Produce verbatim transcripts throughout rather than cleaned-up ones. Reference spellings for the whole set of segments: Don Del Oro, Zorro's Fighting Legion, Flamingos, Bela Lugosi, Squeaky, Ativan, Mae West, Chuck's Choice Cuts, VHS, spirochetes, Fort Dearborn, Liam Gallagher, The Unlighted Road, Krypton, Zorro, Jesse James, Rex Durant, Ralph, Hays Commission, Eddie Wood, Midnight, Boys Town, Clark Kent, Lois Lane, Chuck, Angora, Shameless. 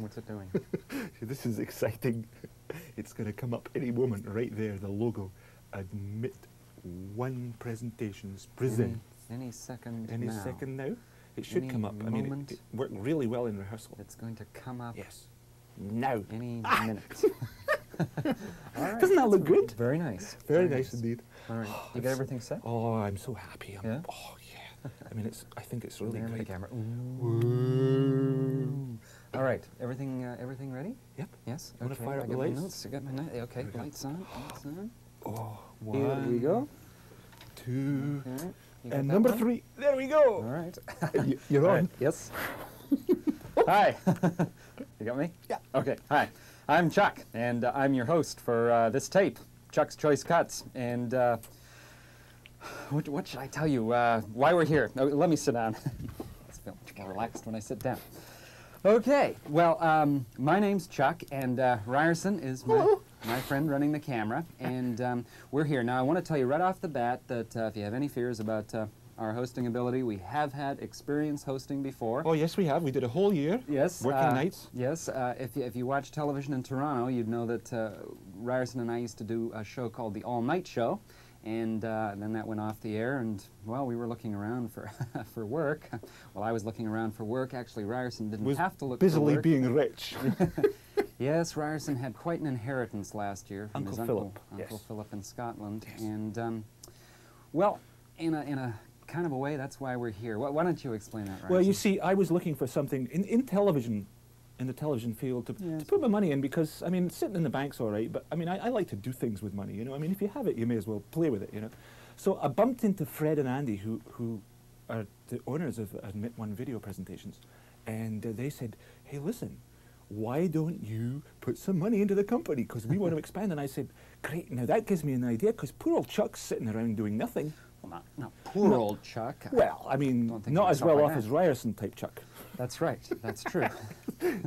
What's it doing? This is exciting. It's going to come up any moment right there, the logo. Admit One Presentations presents. Any, any second Any now. second now. It should any come up. Moment. I mean, it, it worked really well in rehearsal. It's going to come up. Yes. Now. Any ah. minute. Right. Doesn't that look good? Very nice. Very, very nice, nice indeed. All right. Oh, you got everything set? Oh, I'm so happy. I'm, yeah? Oh, yeah. I mean, it's. I think it's really great. The camera. Ooh. Ooh. All right. Everything uh, Everything ready? Yep. Yes? I'm going to fire up the lights. I got my lights. Okay. Lights on. Lights on. Oh, one. Here we go. Two. Okay. And number one? three. There we go. All right. you, you're All on. Right. Yes. Hi. You got me? Yeah. Okay. Hi. I'm Chuck, and uh, I'm your host for uh, this tape, Chuck's Choice Cuts. And uh, what, what should I tell you? Uh, why we're here? Oh, let me sit down. I feel much more relaxed when I sit down. Okay. Well, um, my name's Chuck, and uh, Ryerson is my, my friend running the camera. And um, we're here. Now, I want to tell you right off the bat that uh, if you have any fears about uh, our hosting ability, we have had experience hosting before. Oh yes, we have. We did a whole year. Yes. Working uh, nights. Yes. Uh, if, you, if you watch television in Toronto, you'd know that uh, Ryerson and I used to do a show called The All-Night Show, and uh, then that went off the air, and, well, we were looking around for for work. Well, I was looking around for work. Actually, Ryerson didn't was have to look busily for work. being rich. Yes, Ryerson had quite an inheritance last year from uncle his Philip. uncle, yes. Uncle Philip in Scotland. Yes. And, um, well, in a, in a kind of a way, that's why we're here. Why, why don't you explain that, Ryerson? Well, you see, I was looking for something in, in television, in the television field, to, yes. to put my money in, because, I mean, sitting in the bank's all right, but, I mean, I, I like to do things with money, you know? I mean, if you have it, you may as well play with it, you know? So I bumped into Fred and Andy, who, who are the owners of Admit One Video Presentations, and uh, they said, hey, listen, why don't you put some money into the company? Because we want to expand. And I said, great, now that gives me an idea, because poor old Chuck's sitting around doing nothing. Well, not, not poor no. old Chuck. Well, I mean, not as well like off that. as Ryerson-type Chuck. That's right. That's true.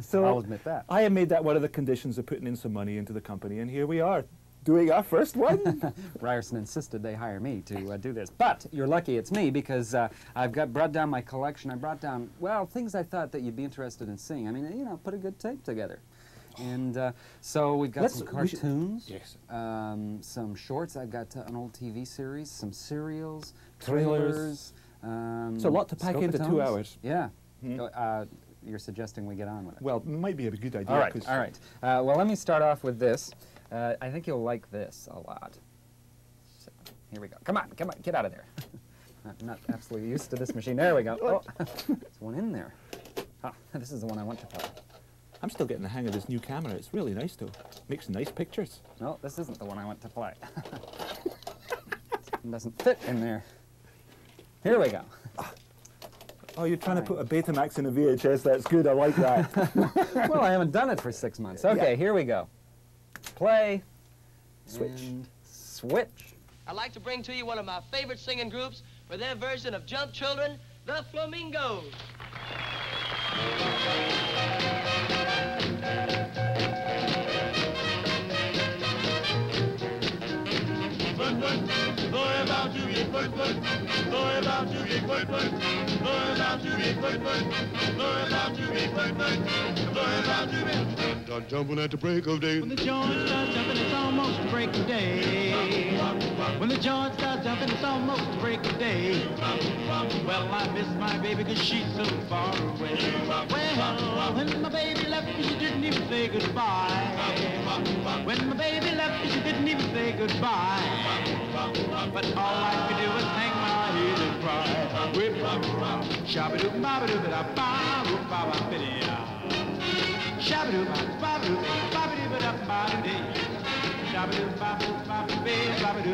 So I'll admit that. I made that one of the conditions of putting in some money into the company, and here we are, doing our first one. Ryerson insisted they hire me to uh, do this. But you're lucky it's me, because uh, I've got brought down my collection. I brought down, well, things I thought that you'd be interested in seeing. I mean, you know, put a good tape together. And uh, so we've got Let's some cartoons, yes. um, some shorts. I've got uh, an old T V series, some serials, trailers. Um, so a lot to pack into two hours. Yeah. Mm-hmm. uh, uh, you're suggesting we get on with it. Well, it might be a good idea. All right. All right. Uh, well, let me start off with this. Uh, I think you'll like this a lot. So, here we go. Come on. Come on. Get out of there. I'm not absolutely used to this machine. There we go. Oh, there's one in there. Ah, this is the one I want to play. I'm still getting the hang of this new camera. It's really nice, though. Makes nice pictures. No, this isn't the one I want to play. It doesn't fit in there. Here we go. Oh, you're trying All to right. put a Betamax in a V H S. That's good. I like that. Well, I haven't done it for six months. Okay, yeah. Here we go. Play. Switch. And switch. I'd like to bring to you one of my favorite singing groups for their version of Jump Children, the Flamingos. I'm jumping at the break of day. When the joint starts jumping, it's almost the break of day. When the joint starts jumping, it's almost the break of day. Well, I miss my baby because she's so far away. Well, when my baby left me, she didn't even say goodbye. When my baby left me, she didn't even say goodbye. But all I could do was hang my head and cry. Whip-a-doo, shabba-doo, baba-doo, ba-da-ba-doo, ba-ba-ba-dee-ah. Shabba-doo, ba-ba-doo, ba-ba-doo, ba-da-ba-doo-dee. Shabba-doo, ba-ba-doo, ba-ba-doo,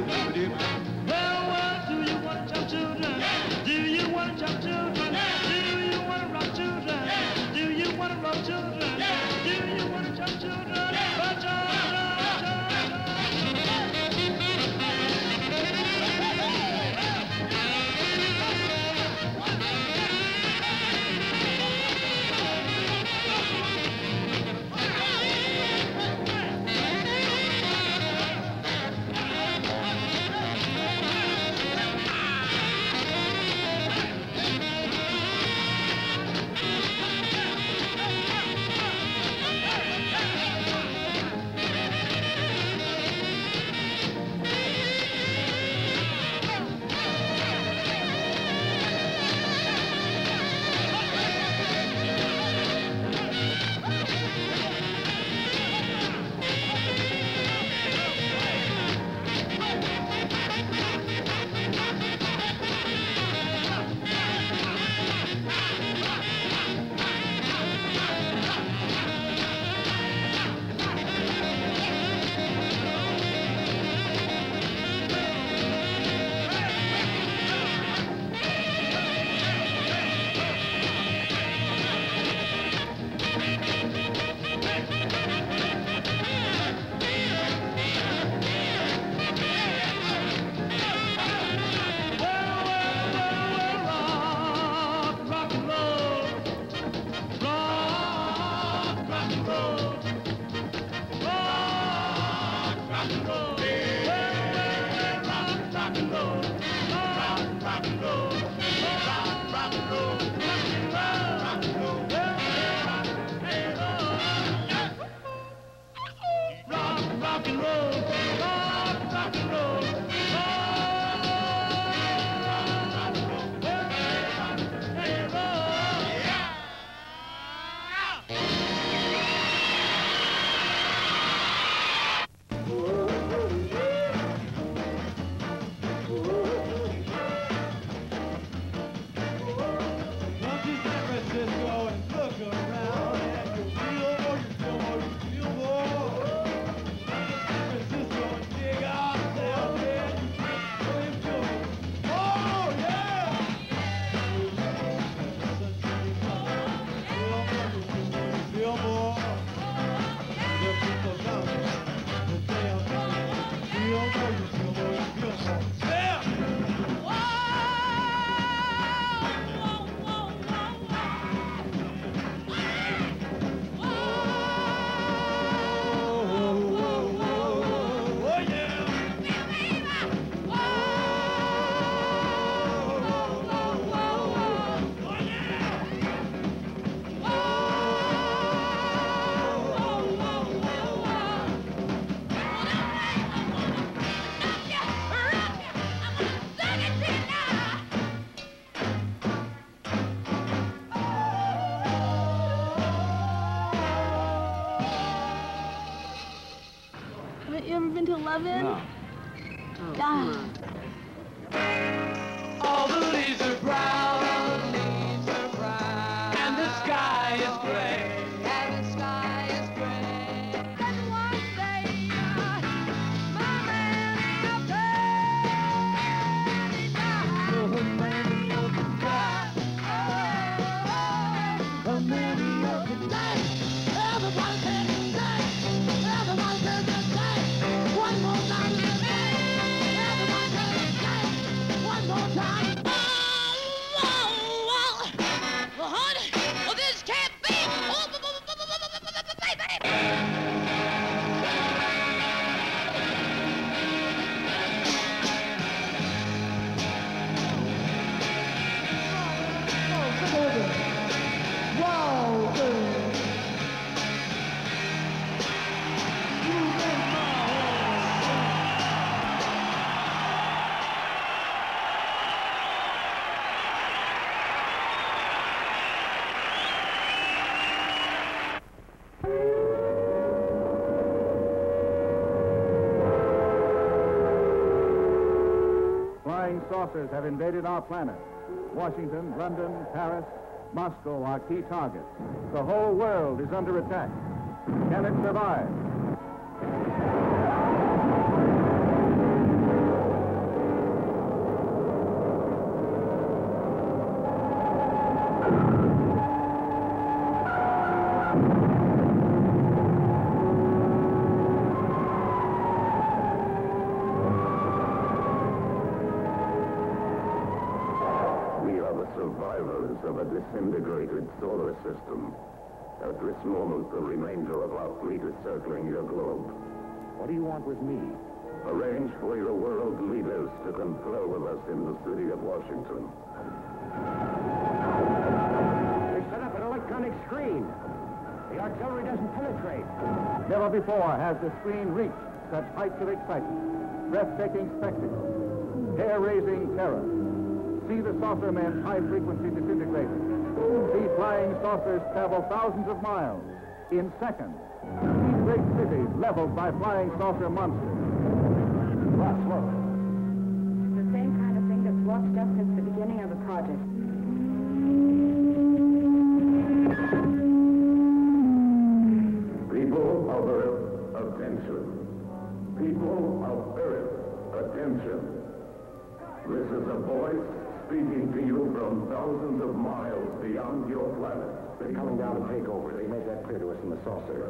ba-ba-doo, ba-ba-doo. Well, well, do you want to jump children? Do you want to jump children? Do you want to rock children? Do you want to rock children? Do you want to jump children? Rock children! eleven? No. Oh, ah. Come on. All the leaves are brown. All the leaves are brown. And the sky is gray. And the sky is gray. Then one day, uh, my man up there, he died. Oh, a man of the night. Oh, a man of the night. Everyone said the night. Everyone said the night. One more time the night. Everyone said the night. One more time. Oh, well, well, honey, well, this can't be. Oh, saucers have invaded our planet. Washington, London, Paris, Moscow are key targets. The whole world is under attack. Can it survive? Solar system. At this moment, the remainder of our fleet is circling your globe. What do you want with me? Arrange for your world leaders to confer with us in the city of Washington. They set up an electronic screen. The artillery doesn't penetrate. Never before has the screen reached such heights of excitement. Breathtaking spectacle. Hair-raising terror. See the saucer man's high-frequency disintegrators. These flying saucers travel thousands of miles in seconds. These great cities leveled by flying saucer monsters. What's what? It's the same kind of thing that's watched us since the beginning of the project. People of Earth, attention. People of Earth, attention. This is a voice speaking to you from thousands of miles beyond your planet. They're coming down to take over. They made that clear to us in the saucer.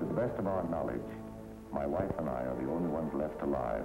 To the best of our knowledge, my wife and I are the only ones left alive.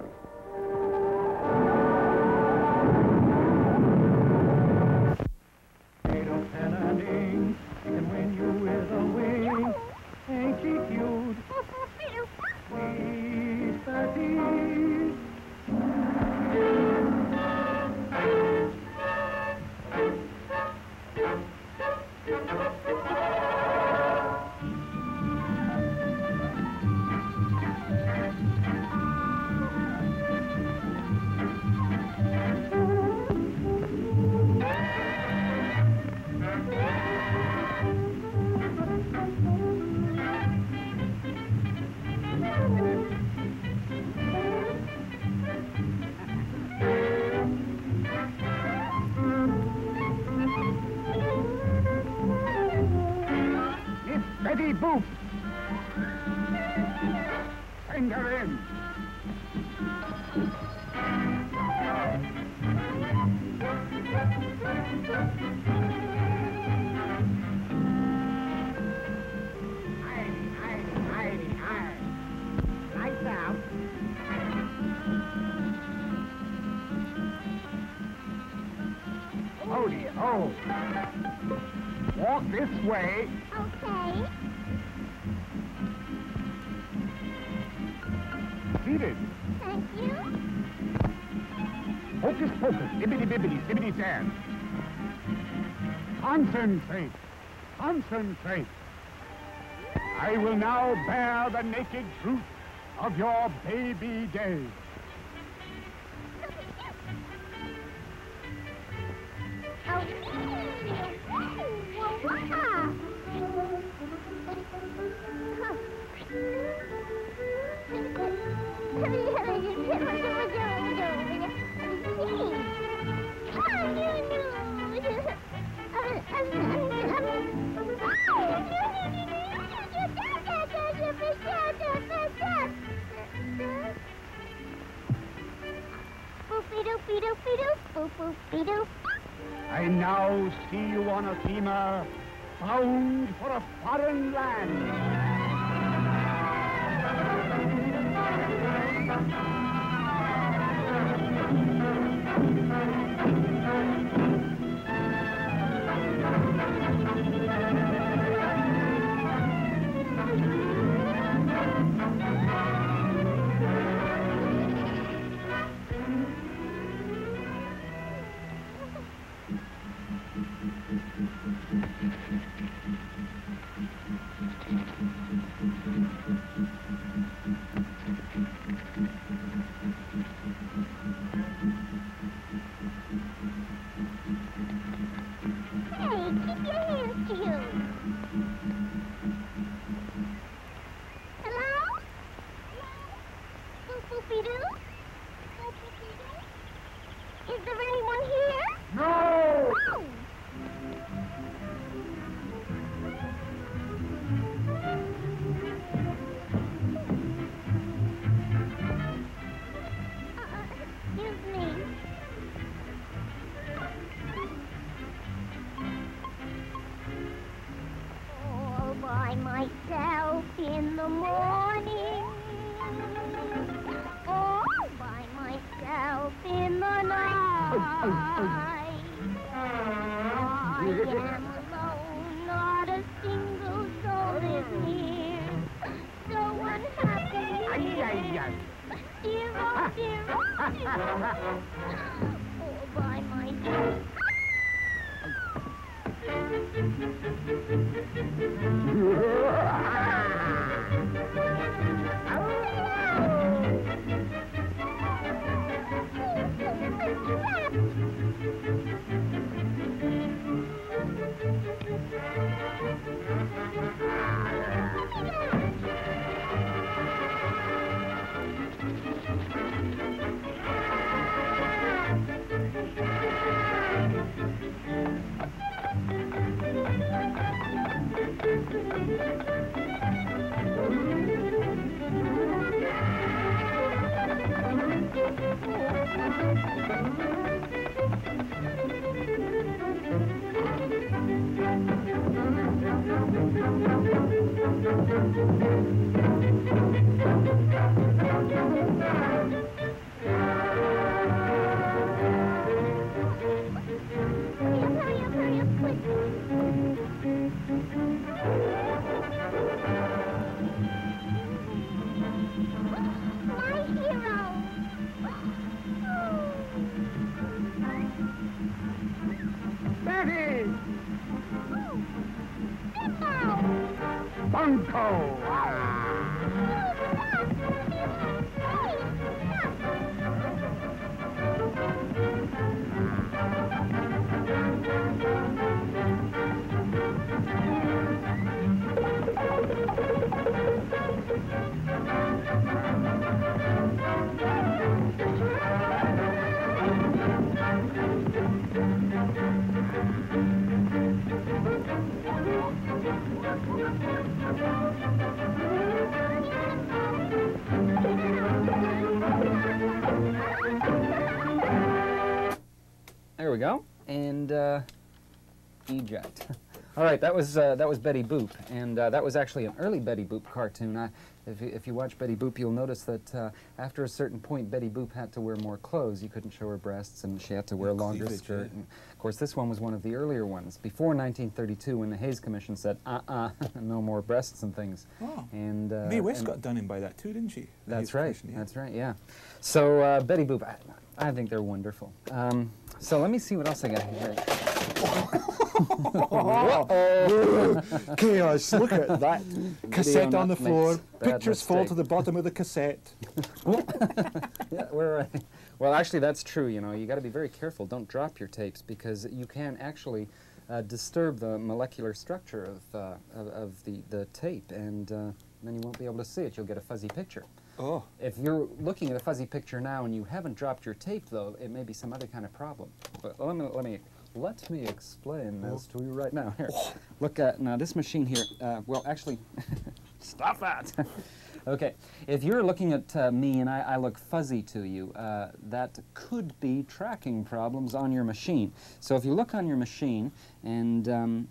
Betty Boop! Send her in! Heidi, Heidi, Heidi, Heidi! Lights out! Oh dear, oh! Walk this way! Okay. Seated. Thank you. Hocus pocus, ibbity bibbity, zibbity zan. Concentrate. Concentrate. I will now bear the naked truth of your baby days. I now see you on a steamer bound for a foreign land. We go and uh, eject. All right, that was uh, that was Betty Boop, and uh, that was actually an early Betty Boop cartoon. I, if, you, if you watch Betty Boop, you'll notice that uh, after a certain point, Betty Boop had to wear more clothes. You couldn't show her breasts, and she had to wear a longer skirt. And of course, this one was one of the earlier ones before nineteen thirty-two, when the Hays Commission said, "Uh-uh, no more breasts and things." Oh. And uh, Mae West and got done in by that too, didn't she? That's right. Yeah. That's right. Yeah. So uh, Betty Boop, I, I think they're wonderful. Um, So let me see what else I got here. Uh-oh. Chaos, look at that. Cassette on, on the floor, pictures mistake. fall to the bottom of the cassette. Yeah, we're, uh, well, actually, that's true, you know. You got to be very careful. Don't drop your tapes, because you can actually uh, disturb the molecular structure of, uh, of, of the, the tape, and uh, then you won't be able to see it. You'll get a fuzzy picture. Oh. If you're looking at a fuzzy picture now and you haven't dropped your tape, though, it may be some other kind of problem. But let me let me let me explain this to you right now. Here, oh. look at now this machine here. Uh, well, actually, stop that. Okay, if you're looking at uh, me and I, I look fuzzy to you, uh, that could be tracking problems on your machine. So if you look on your machine and um,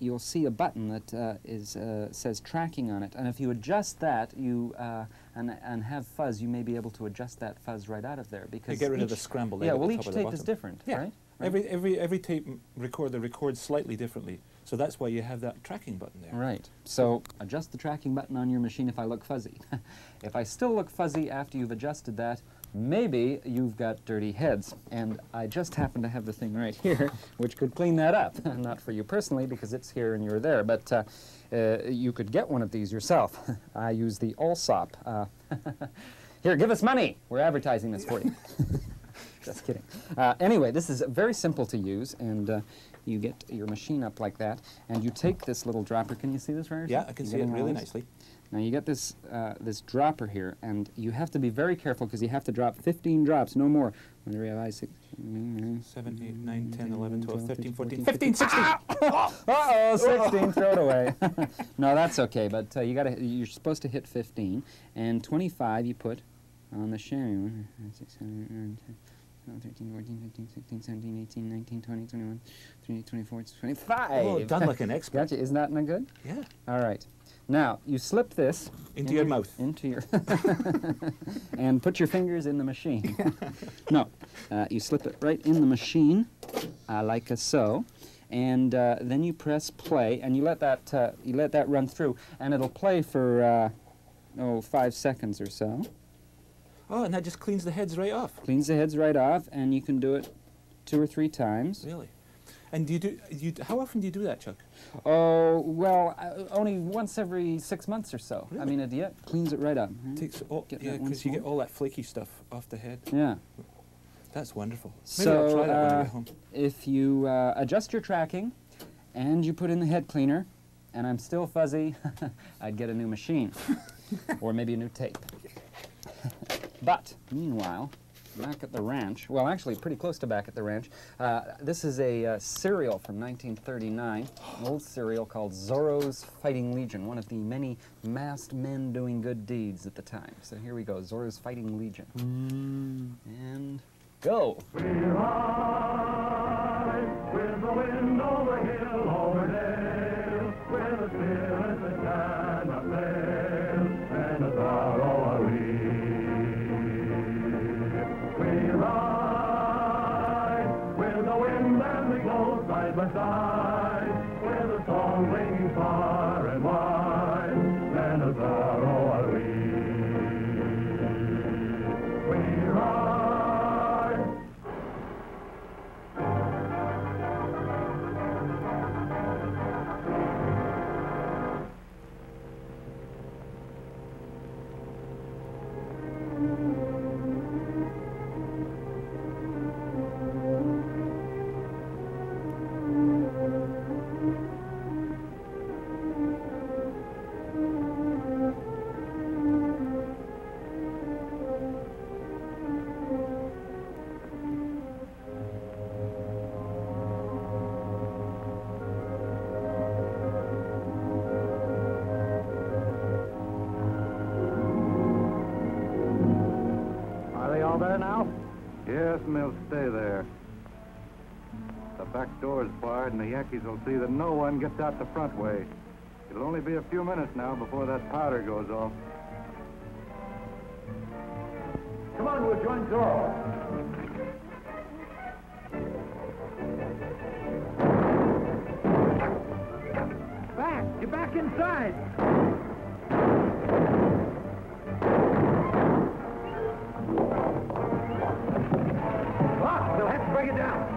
you'll see a button that uh, is, uh, says tracking on it, and if you adjust that, you uh, and, and have fuzz, you may be able to adjust that fuzz right out of there, because you get rid of the scramble. Yeah, well, each tape is different, yeah. right? right? Every every every tape recorder records slightly differently, so that's why you have that tracking button there. Right. So adjust the tracking button on your machine. If I look fuzzy, if I still look fuzzy after you've adjusted that, maybe you've got dirty heads. And I just happen to have the thing right here, which could clean that up. Not for you personally, because it's here and you're there, but uh, uh, you could get one of these yourself. I use the Allsop. Uh, here, give us money. We're advertising this for you. Just kidding. Uh, anyway, this is very simple to use, and uh, you get your machine up like that, and you take this little dropper. Can you see this, Ryerson? Yeah, I can see it really nicely. Now you get this uh, this dropper here, and you have to be very careful, because you have to drop fifteen drops, no more. When you realize it, seven, eight, nine, ten, eleven, twelve, thirteen, fourteen, fifteen, sixteen. Ah! Uh-oh, sixteen, throw it away. No, that's okay, but uh, you gotta, you're supposed to hit fifteen, and twenty-five you put on the sharing. thirteen, fourteen, fifteen, sixteen, seventeen, eighteen, nineteen, twenty, twenty-one, twenty-two, twenty-four, twenty-five. Oh, done like an expert. Gotcha, isn't that not good? Yeah. All right. Now, you slip this into, into your mouth. Into your and put your fingers in the machine. No, uh, you slip it right in the machine, uh, like a so, and uh, then you press play, and you let that uh, you let that run through, and it'll play for uh, oh five seconds or so. Oh, and that just cleans the heads right off. Cleans the heads right off, and you can do it two or three times. Really. And do you do, you, how often do you do that, Chuck? Oh, well, uh, only once every six months or so. Really? I mean, it yeah, cleans it right up. Right? Takes all, get yeah, because you get all that flaky stuff off the head. Yeah. That's wonderful. Maybe so, I'll try that uh, when I get home. If you uh, adjust your tracking and you put in the head cleaner, and I'm still fuzzy, I'd get a new machine. Or maybe a new tape. But, meanwhile, back at the ranch, well, actually pretty close to back at the ranch. Uh, this is a uh, cereal from nineteen thirty-nine, an old cereal called Zorro's Fighting Legion, one of the many masked men doing good deeds at the time. So here we go, Zorro's Fighting Legion. Mm. And go! We ride with the wind over hill, over dale, where the spirit is kind of pale, and the sorrow by side, where the song rings far and wide, and a sorrow are we. We ride. And the Yankees will see that no one gets out the front way. It'll only be a few minutes now before that powder goes off. Come on, we'll join Zorro. Back! You're back inside! Lock! They'll have to bring it down!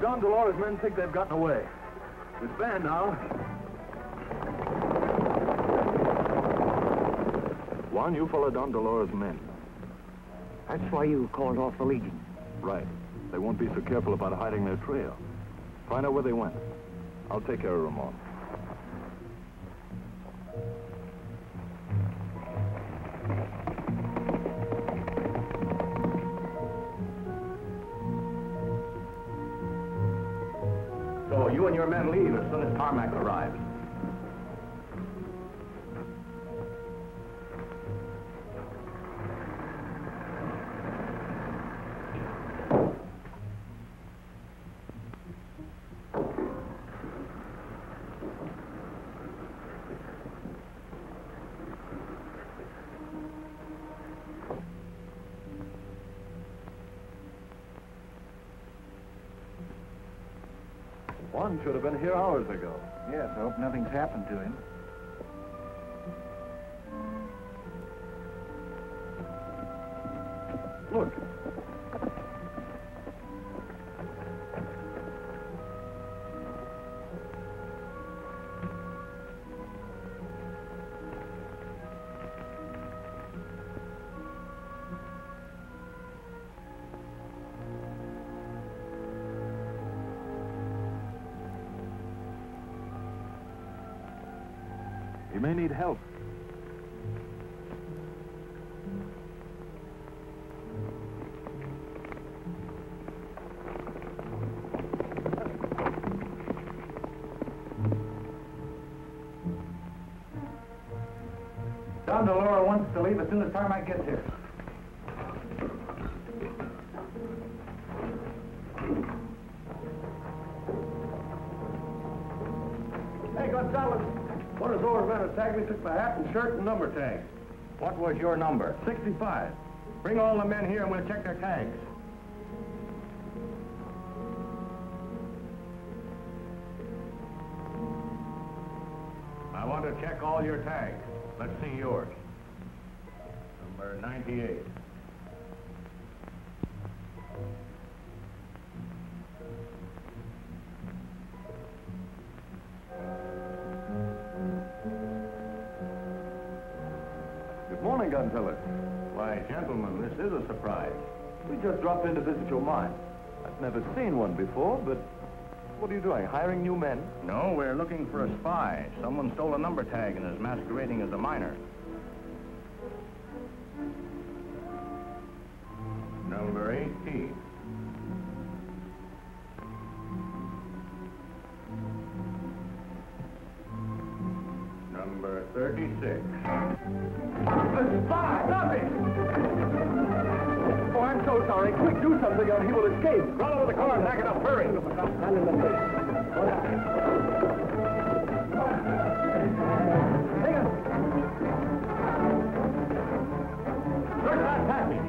Don Del Oro's men think they've gotten away. Disband now. Juan, you follow Don Del Oro's men. That's why you called off the Legion. Right. They won't be so careful about hiding their trail. Find out where they went. I'll take care of Ramon. Your men leave as soon as Carmack arrives. One should have been here hours ago. Yes, I hope nothing's happened to him. Look. May need help. Don Del Oro wants to leave as soon as Carmack gets here. Hey, Gonzalez. One of those men attacked me, took my hat and shirt and number tag. What was your number? sixty-five. Bring all the men here and we'll check their tags. I want to check all your tags. Let's see yours. Number ninety-eight. Why, gentlemen, this is a surprise. We just dropped in to visit your mine. I've never seen one before, but what are you doing, hiring new men? No, we're looking for a spy. Someone stole a number tag and is masquerading as a miner. Number eighteen. Number thirty-six. Oh, I'm so sorry. Quick, do something or he will escape. Run over the car and back it up. Hurry. Hang on. Search that package.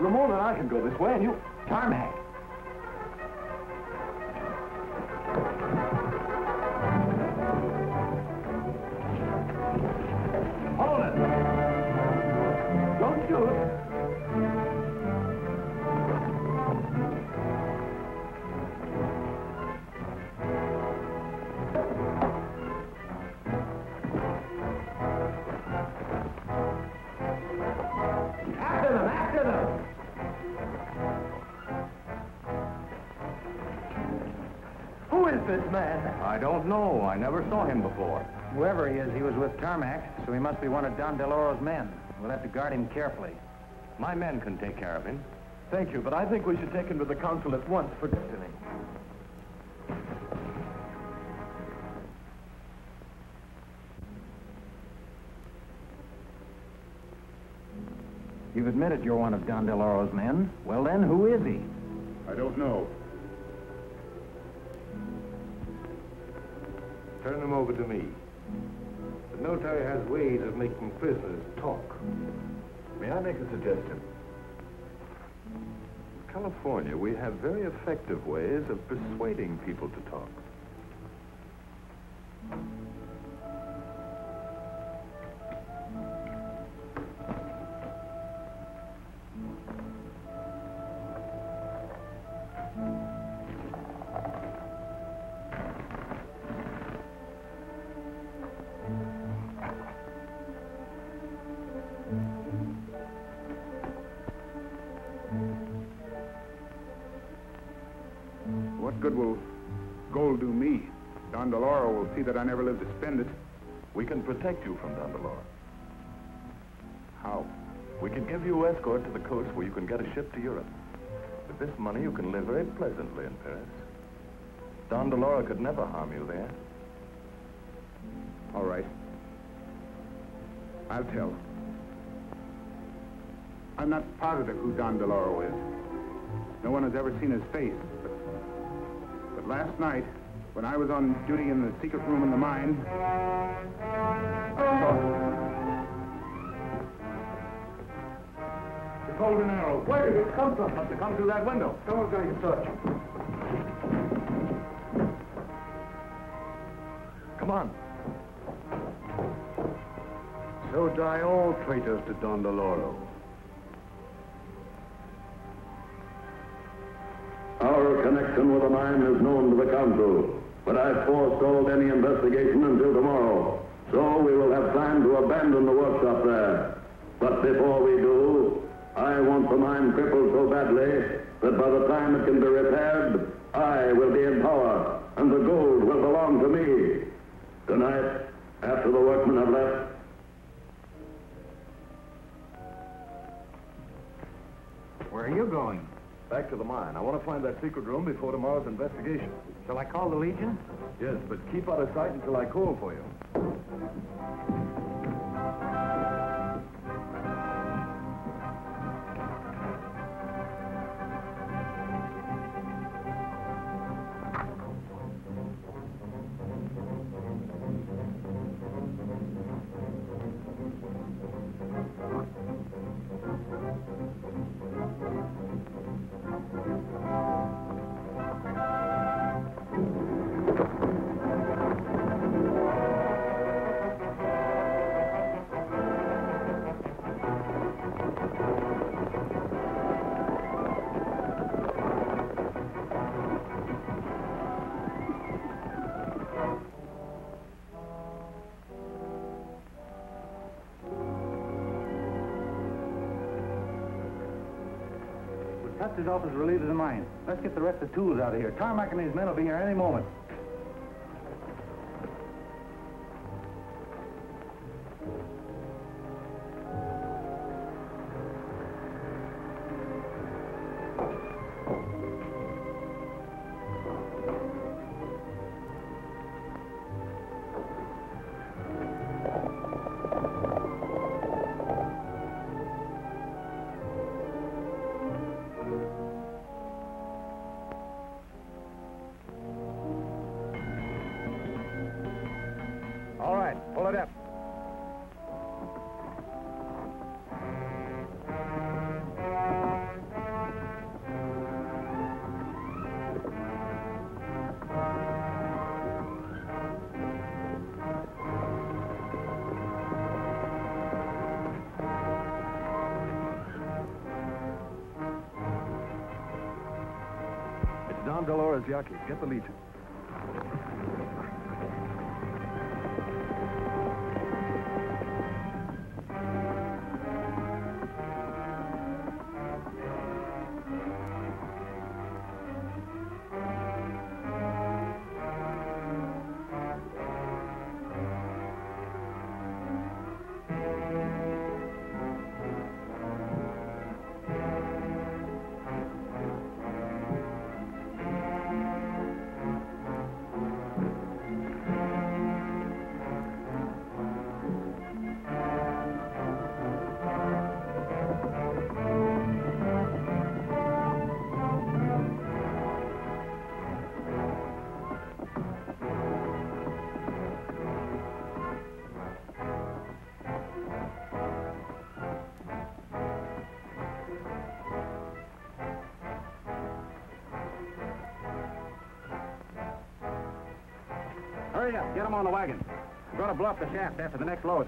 Ramon and I can go this way, and you... Tarmac. Hold it! Don't shoot. After them! After them! Who is this man? I don't know. I never saw him before. Whoever he is, he was with Tarmac, so he must be one of Don Del Oro's men. We'll have to guard him carefully. My men can take care of him. Thank you, but I think we should take him to the council at once for destiny. You've admitted you're one of Don Del Oro's men. Well then, who is he? I don't know. Turn him over to me. The notary has ways of making prisoners talk. May I make a suggestion? In California, we have very effective ways of persuading people to talk. That I never lived to spend it. We can protect you from Don Del Oro. How? We can give you escort to the coast where you can get a ship to Europe. With this money, you can live very pleasantly in Paris. Don Del Oro could never harm you there. All right. I'll tell. I'm not positive who Don Del Oro is. No one has ever seen his face. But, but last night, when I was on duty in the secret room in the mine, I saw the golden arrow. Where did it come from? Must have come through that window. Someone's going to search. Come on. So die all traitors to Don Del Oro. Our connection with the mine is known to the council, but I've forestalled any investigation until tomorrow, so we will have time to abandon the workshop there. But before we do, I want the mine crippled so badly that by the time it can be repaired, I will be in power, and the gold will belong to me. Tonight, after the workmen have left, where are you going? Back to the mine. I want to find that secret room before tomorrow's investigation. Shall I call the Legion? Yes, but keep out of sight until I call for you. His office relieved of the mine. Let's get the rest of the tools out of here. Tarmac and his men will be here any moment. Don Del Oro's Yaki. Get the Legion. Up. Get them on the wagon. We're going to blow up the shaft after the next load.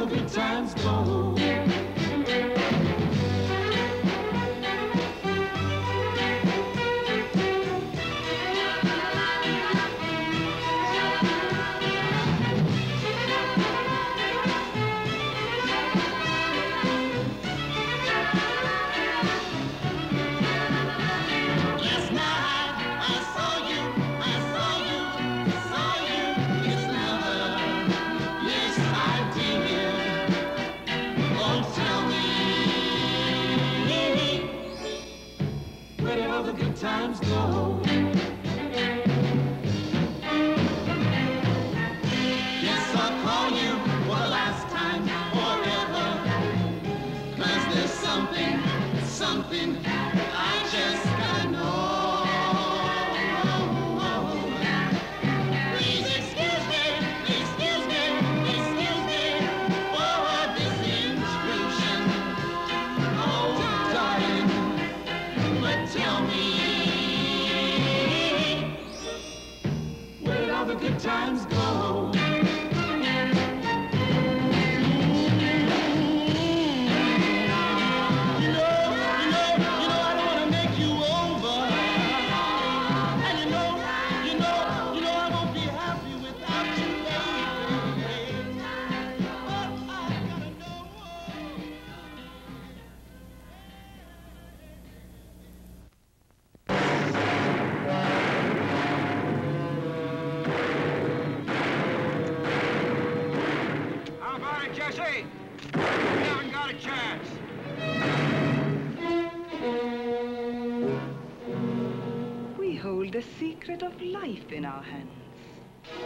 the good times go. Times go. Yes, I'll call you for the last time forever, 'cause there's something, something I just gotta know. Times go. The secret of life in our hands. I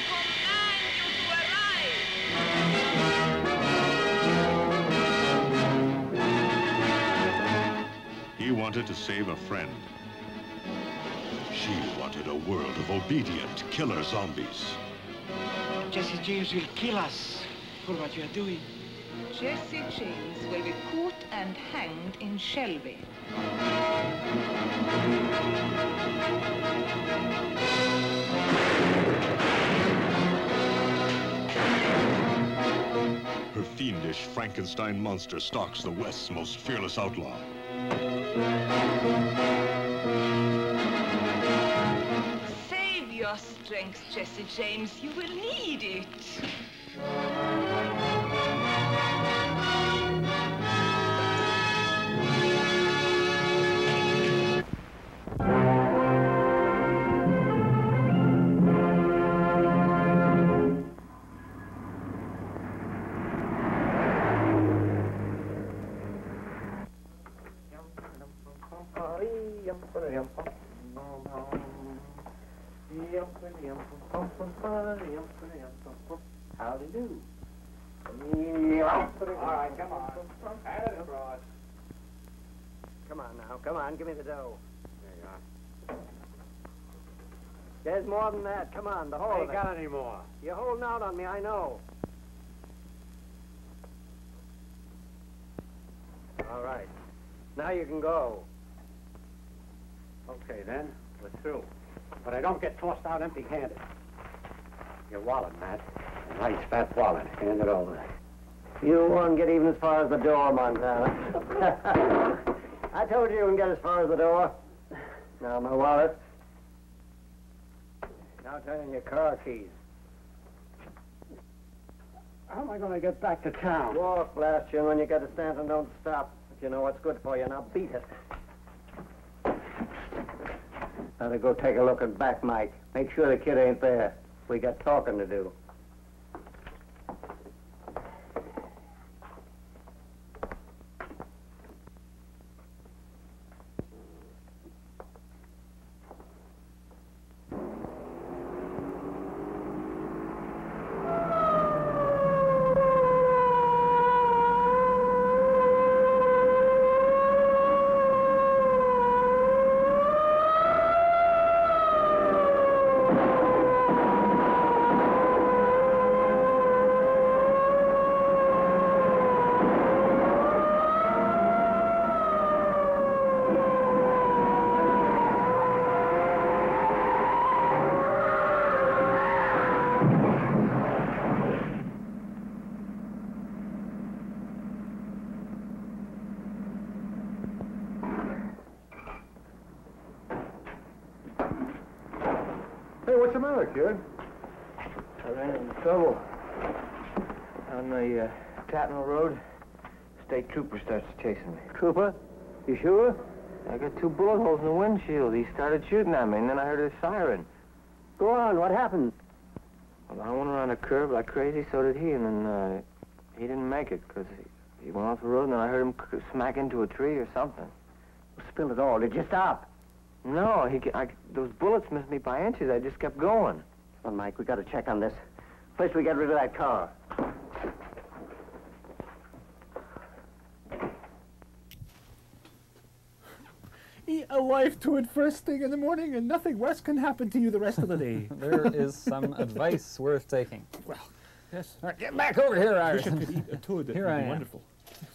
command you to arrive! He wanted to save a friend. She wanted a world of obedient killer zombies. Jesse James will kill us for what you are doing. Jesse James will be caught and hanged in Shelby. Her fiendish Frankenstein monster stalks the West's most fearless outlaw. Save your strength, Jesse James. You will need it. How do you do? All right, come on. Hand it across. Come on now, come on, give me the dough. There you are. There's more than that, come on, the whole of it. I ain't got any more. You're holding out on me, I know. All right, now you can go. Okay then, we're through. But I don't get tossed out empty-handed. Your wallet, Matt. A nice fat wallet. Hand it over. You won't get even as far as the door, Montana. I told you you wouldn't get as far as the door. Now, my wallet. Now turn in your car keys. How am I going to get back to town? Walk, blast you, and when you get to Stanton, don't stop. But you know what's good for you. Now beat it. Better go take a look at back, Mike. Make sure the kid ain't there. We got talking to do. matter, kid? I ran into trouble. On the uh, Tatnall Road, state trooper starts chasing me. Trooper? You sure? I got two bullet holes in the windshield. He started shooting at me, and then I heard a siren. Go on, what happened? Well, I went around a curve like crazy, so did he, and then uh, he didn't make it, because he, he went off the road, and then I heard him smack into a tree or something. Well, spill it all. Did you stop? No, he, I, those bullets missed me by inches. I just kept going. Well, Mike, we got to check on this. First, we get rid of that car. Eat a life to it first thing in the morning, and nothing worse can happen to you the rest of the day. There is some advice worth taking. Well, yes. All right, get back over here, Ryerson. You should eat a toad. Here I am. Wonderful.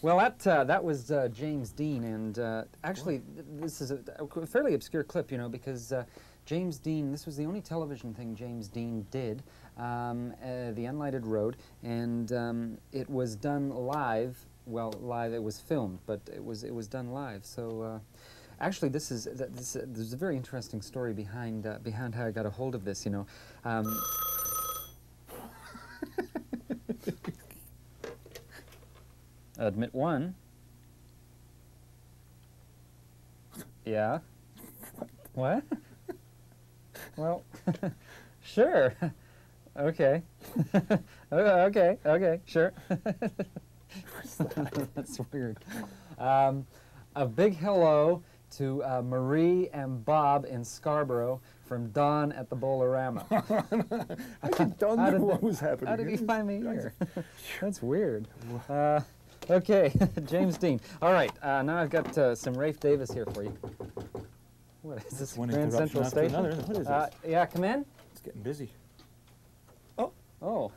Well, that uh, that was uh, James Dean, and uh, actually, th this is a, a fairly obscure clip, you know, because uh, James Dean. This was the only television thing James Dean did, um, uh, The Unlighted Road, and um, it was done live. Well, live. It was filmed, but it was it was done live. So. Uh, Actually, this is this, uh, there's a very interesting story behind uh, behind how I got a hold of this. You know, um, admit one. Yeah. What? Well, sure. Okay. okay. Okay. Sure. That's weird. Um, a big hello to uh, Marie and Bob in Scarborough from Don at the Bolorama. I did Don know what was happening. How did he find me here? That's weird. Uh, okay, James Dean. All right, uh, now I've got uh, some Rafe Davis here for you. What is this, Grand Central Station? Another. What is this? Uh, yeah, come in. It's getting busy. Oh. Oh.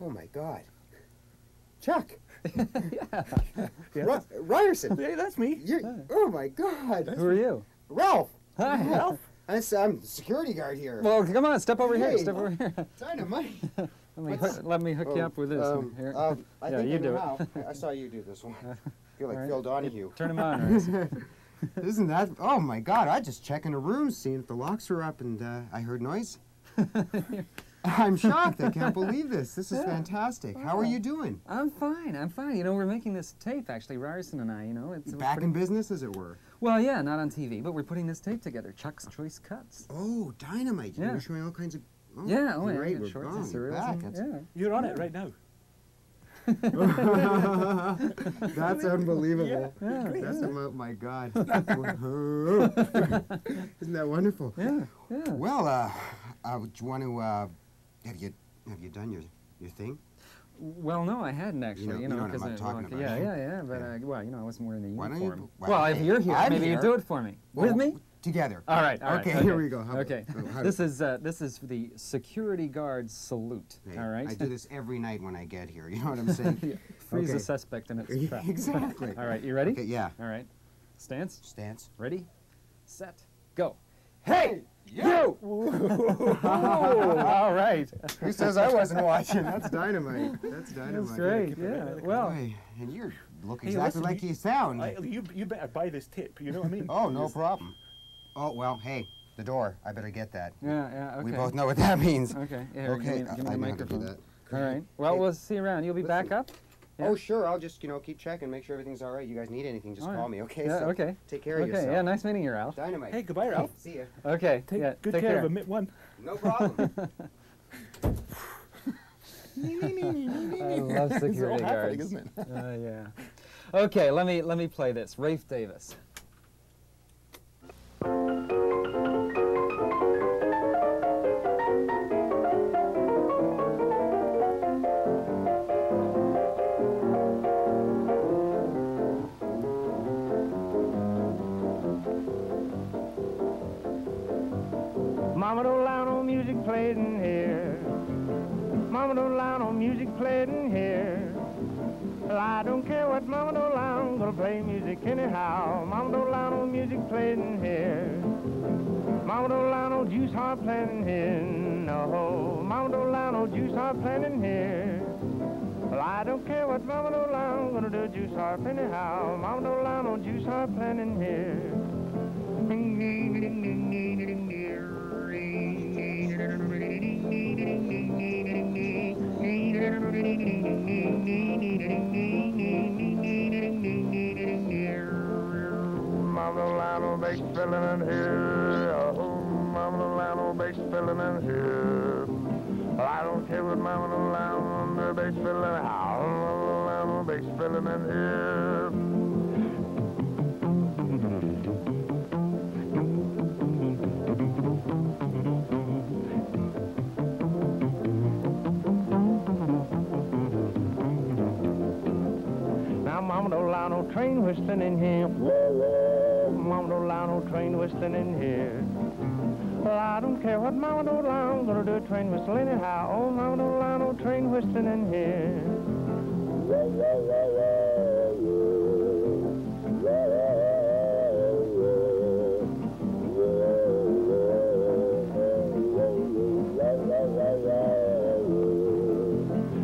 Oh, my God. Chuck. yeah. yeah. R Ryerson. Hey, that's me. You're, oh, my God. That's Who are me. you? Ralph. Hi, Ralph. I'm the security guard here. Well, come on, step over hey, here. Step over here. Dynamite. let, me hook, let me hook oh, you up with this um, one here. Um, I yeah, think you do now, it. I saw you do this one. I feel like right. Phil Donahue. Turn him on, Ryerson. Isn't that? Oh, my God. I just checked in a room, seeing if the locks were up, and uh, I heard noise. I'm shocked. I can't believe this. This is yeah. fantastic. Wow. How are you doing? I'm fine. I'm fine. You know, we're making this tape, actually, Ryerson and I, you know. It's Back in business, as it were. Well, yeah, not on T V, but we're putting this tape together, Chuck's Choice Cuts. Oh, dynamite. Yeah. You were showing all kinds of... Oh, yeah, oh, great. Yeah, we're shorts and surrealism. Back. Yeah. You're on it right now. That's unbelievable. Yeah. Yeah. That's about, my God. Isn't that wonderful? Yeah. yeah. Well, uh, I would want to. Uh, have you have you done your your thing? Well, no, I hadn't actually. You know, because you know, I'm talking well, about. Yeah, yeah, yeah. But yeah. I, well, you know, I wasn't wearing the Why uniform. You, well, well, if you're here, I'm maybe here. you do it for me. Well, With me. Together. All right. All okay, right. Here okay. we go. How okay. About, how this is uh, this is the security guard salute. Hey, all right. I do this every night when I get here. You know what I'm saying? yeah. Freeze okay. a suspect in its trap. Exactly. All right. You ready? Okay, yeah. All right. Stance. Stance. Ready. Set. Go. Hey, hey you! All right. Who says I wasn't watching? That's dynamite. That's dynamite. That's great. Yeah. yeah. Well. Boy, and you look exactly hey, listen, like you, you sound. I, you you better buy this tip. You know what I mean? Oh, no problem. Oh, well, hey, the door. I better get that. Yeah, yeah, okay. We both know what that means. Okay, yeah, okay. Give me, give me uh, the microphone. That. All right. Well, hey, we'll see you around. You'll be listen. back up? Yeah. Oh, sure. I'll just, you know, keep checking, make sure everything's all right. You guys need anything, just all call right. me, okay? Yeah, so okay. Take care of okay, yourself. Okay, yeah, nice meeting you, Ralph. Dynamite. Hey, goodbye, Ralph. See ya. Okay, take, yeah, good take care, care of Admit One. No problem. I love security guards. It's all happening, isn't it? uh, yeah. Okay, let me, let me play this. Rafe Davis. Mama don't allow no music played in here. Mama don't allow no music played in here. Well, I don't care what Mama don't allow, I'm gonna play music anyhow. Mama don't allow no music played in here. Mama don't allow no juice hard played in here. No, Mama don't allow no juice hard played in here. Well, I don't care what Mama don't allow, I'm gonna do a juice harp anyhow. Mama don't allow no juice hard played in here. Ding, ding, ding, ding, ding, ding, ding. Mama Lionel Bates filling in here. Oh, Mama Lionel Bates filling in here. I don't care what Mama Lionel Bates filling in. Mama Lionel Bates filling in here. Mama don't allow no train whistling in here. Mama don't allow no train whistling in here. Well, I don't care what Mama don't allow, I'm gonna do a train whistle anyhow. Oh, Mama don't allow no train whistling in here.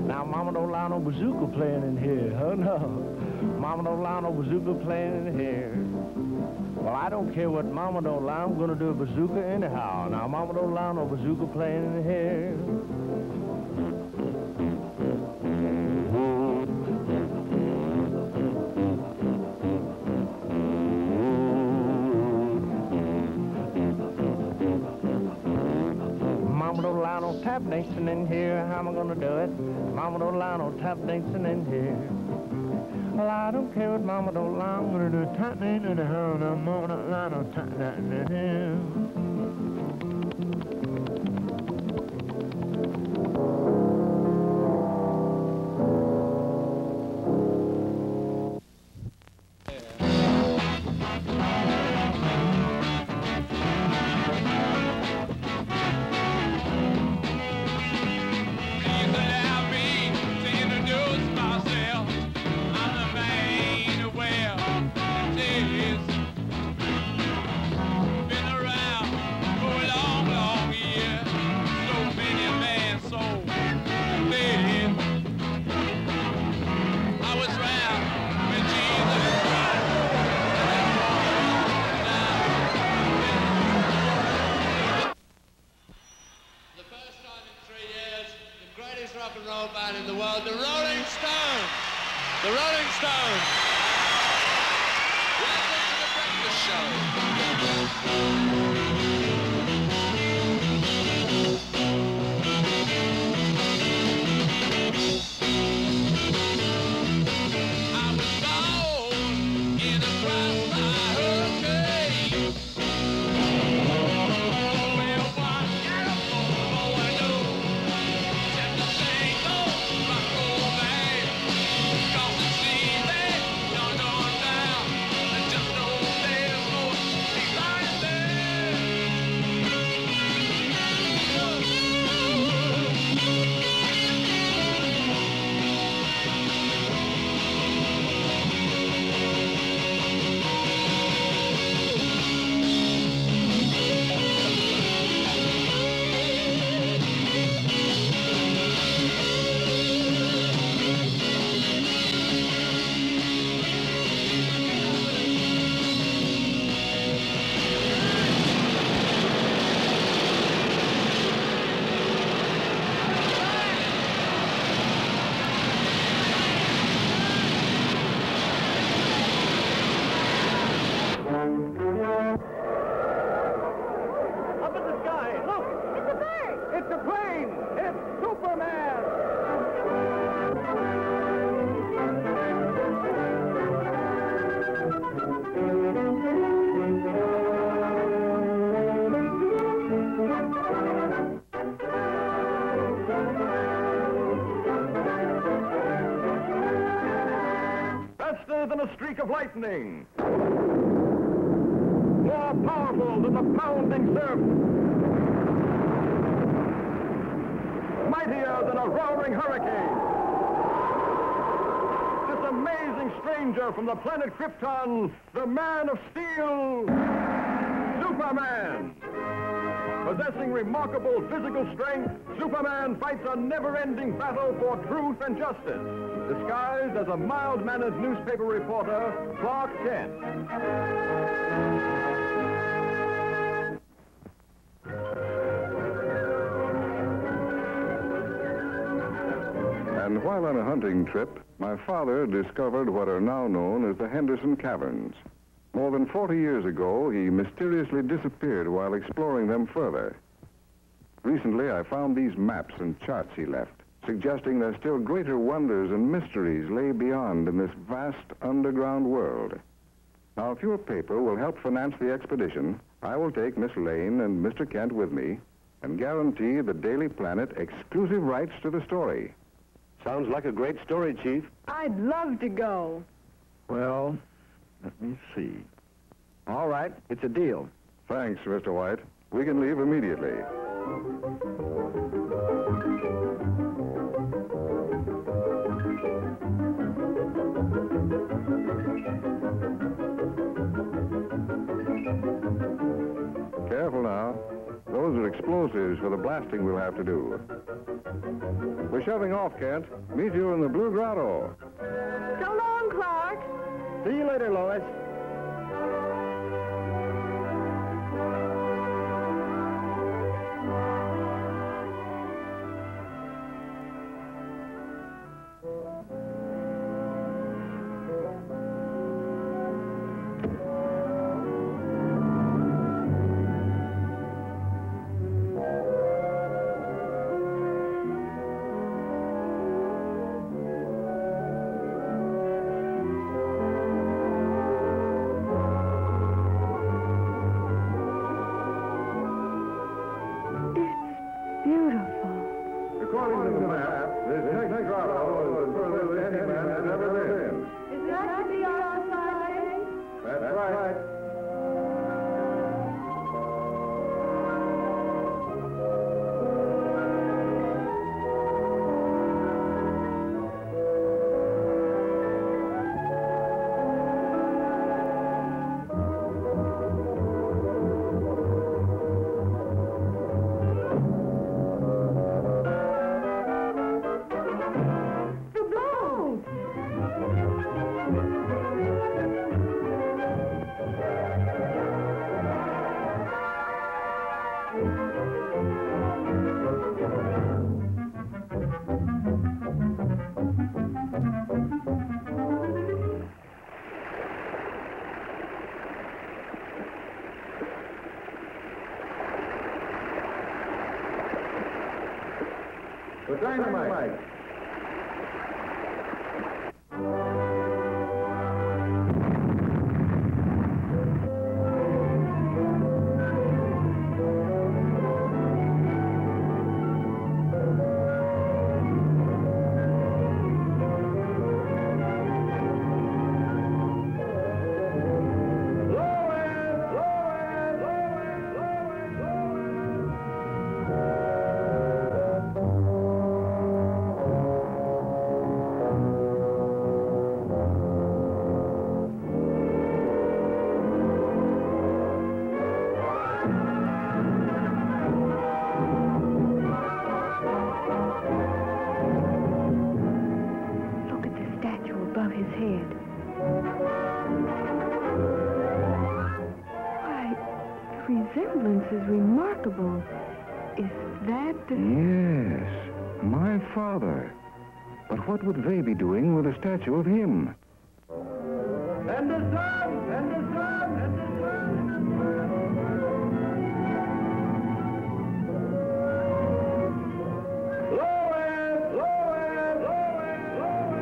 Now, Mama don't allow no bazooka playing in here. Oh, no. Mama don't allow no bazooka playing in here. Well, I don't care what Mama don't allow, I'm gonna do a bazooka anyhow. Now, Mama don't allow no bazooka playing in here. Mama don't allow no tap dancing in here. How am I gonna do it? Mama don't allow no tap dancing in here. Well, I don't care what Mama don't allow, I'm gonna do a tap dance in the hell. No, Mama don't allow no tap dance in the Of lightning, more powerful than the pounding surf, mightier than a roaring hurricane. This amazing stranger from the planet Krypton, the Man of Steel, Superman. Possessing remarkable physical strength, Superman fights a never-ending battle for truth and justice. Disguised as a mild-mannered newspaper reporter, Clark Kent. And while on a hunting trip, my father discovered what are now known as the Henderson Caverns. More than forty years ago, he mysteriously disappeared while exploring them further. Recently, I found these maps and charts he left, suggesting that still greater wonders and mysteries lay beyond in this vast underground world. Now, if your paper will help finance the expedition, I will take Miss Lane and Mister Kent with me and guarantee the Daily Planet exclusive rights to the story. Sounds like a great story, Chief. I'd love to go. Well, let me see. All right, it's a deal. Thanks, Mister White. We can leave immediately. Careful now. Those are explosives for the blasting we'll have to do. We're shoving off, Kent. Meet you in the Blue Grotto. So long, Clark. See you later, Lois. Dynamite. What would they be doing with a statue of him? And the sun! And the sun! And the sun! Lois! Lois! Lois!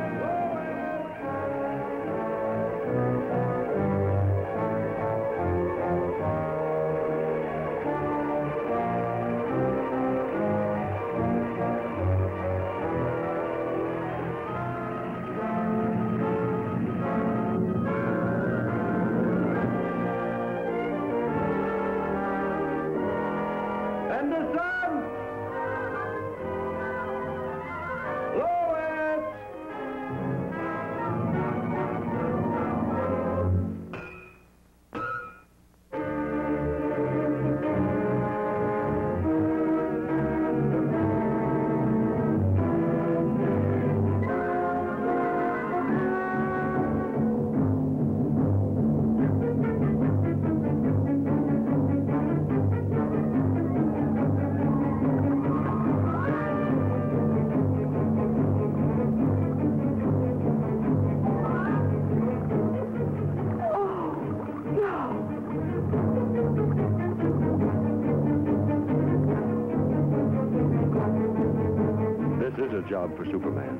This is a job for Superman.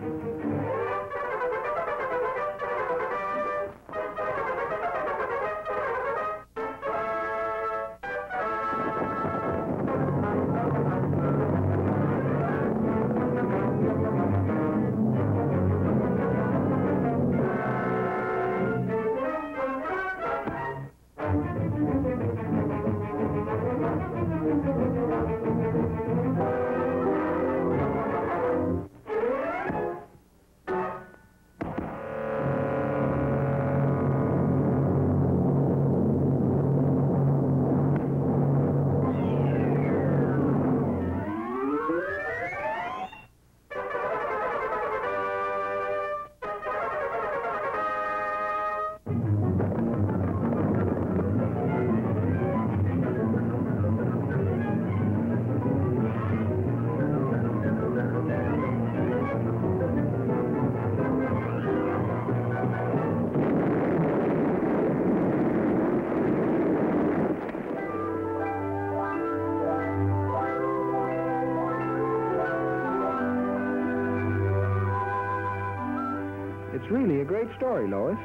It's really a great story, Lois.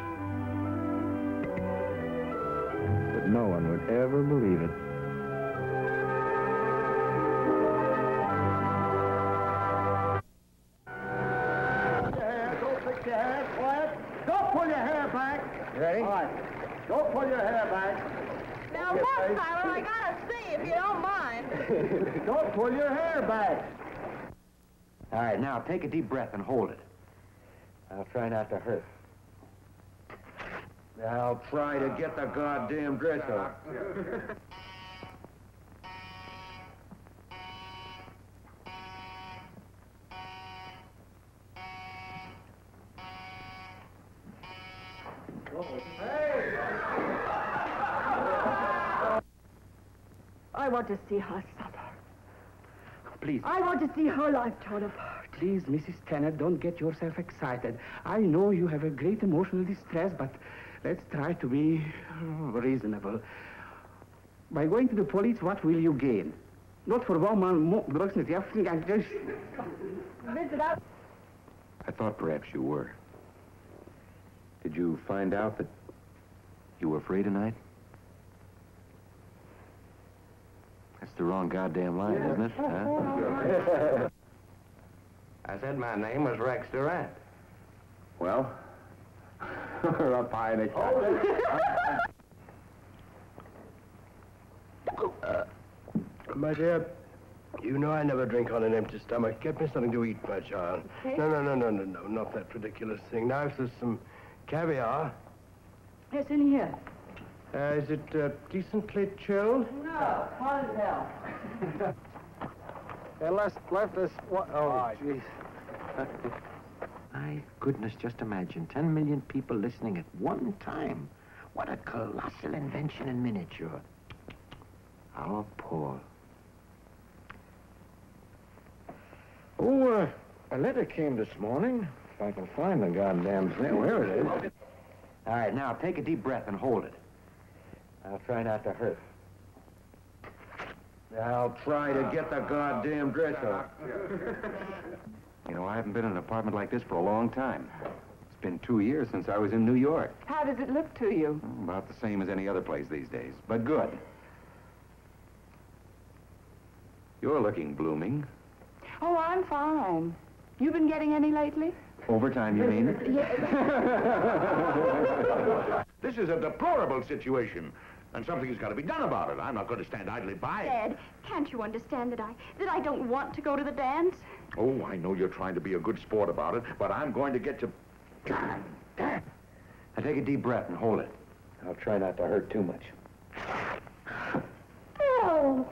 But no one would ever believe it. Put your hair, go fix your hair, quiet. Don't pull your hair back. You ready? All right. Don't pull your hair back. Now look, Tyler, I gotta see if you don't mind. Don't pull your hair back. All right, now take a deep breath and hold it. I'll try not to hurt. I'll try to get the goddamn dress off. I want to see her suffer. Please. I want to see her life torn apart. Please, Missus Tanner, don't get yourself excited. I know you have a great emotional distress, but let's try to be reasonable. By going to the police, what will you gain? Not for one man, everything I just... I thought perhaps you were. Did you find out that you were free tonight? That's the wrong goddamn line, isn't it? Huh? I said my name was Rex Durant. Well, we're up high in a uh, My dear, you know I never drink on an empty stomach. Get me something to eat, my child. Okay. No, no, no, no, no, no, not that ridiculous thing. Now, if there's some caviar. It's in here. Uh, is it uh, decently chilled? No, hot as hell. They left, left us... What? Oh, jeez. My goodness, just imagine. Ten million people listening at one time. What a colossal invention in miniature. Our Paul. Oh, uh, a letter came this morning. If I can find the goddamn thing. Where it is. All right, now, take a deep breath and hold it. I'll try not to hurt. I'll try to get the goddamn dress off. You know, I haven't been in an apartment like this for a long time. It's been two years since I was in New York. How does it look to you? About the same as any other place these days, but good. You're looking blooming. Oh, I'm fine. You been getting any lately? Overtime, you mean? Yes. This is a deplorable situation. And something's got to be done about it. I'm not going to stand idly by. Dad, can't you understand that I that I don't want to go to the dance? Oh, I know you're trying to be a good sport about it, but I'm going to get you... God damn. Now take a deep breath and hold it. I'll try not to hurt too much. Oh.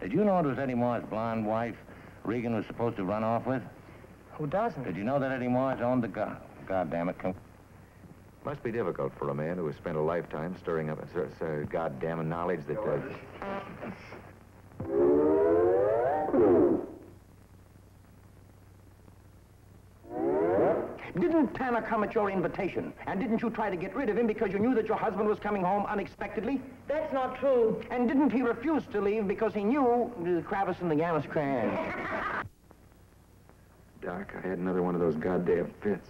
Did you know it was Eddie Moore's blonde wife Regan was supposed to run off with? Who doesn't? Did you know that Eddie Moore's owned the gun? God damn it. Must be difficult for a man who has spent a lifetime stirring up a goddamn knowledge that... Uh... didn't Tanner come at your invitation? And didn't you try to get rid of him because you knew that your husband was coming home unexpectedly? That's not true. And didn't he refuse to leave because he knew the Kravis and the Yamas crash? Doc, I had another one of those goddamn fits.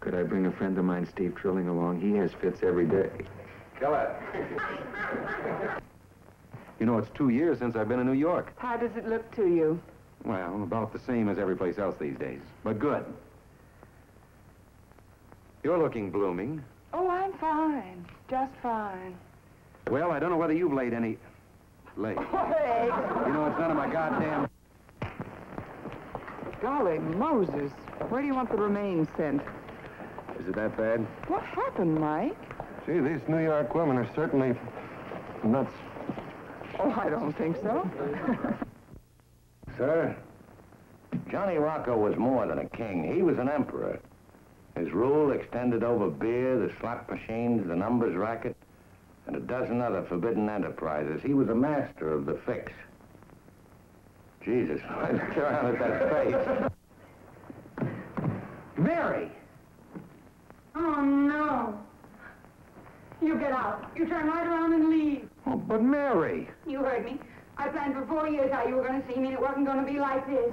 Could I bring a friend of mine, Steve Trilling, along? He has fits every day. Kill it. You know, it's two years since I've been in New York. How does it look to you? Well, about the same as every place else these days, but good. You're looking blooming. Oh, I'm fine. Just fine. Well, I don't know whether you've laid any... Laid. Hey! You know, it's none of my goddamn... Golly, Moses. Where do you want the remains sent? Is it that bad? What happened, Mike? Gee, these New York women are certainly nuts. Oh, I don't think so. Sir, Johnny Rocco was more than a king. He was an emperor. His rule extended over beer, the slot machines, the numbers racket, and a dozen other forbidden enterprises. He was a master of the fix. Jesus, I looked around at that face. Mary! Oh, no. You get out. You turn right around and leave. Oh, but Mary! You heard me. I planned for four years how you were going to see me, and it wasn't going to be like this.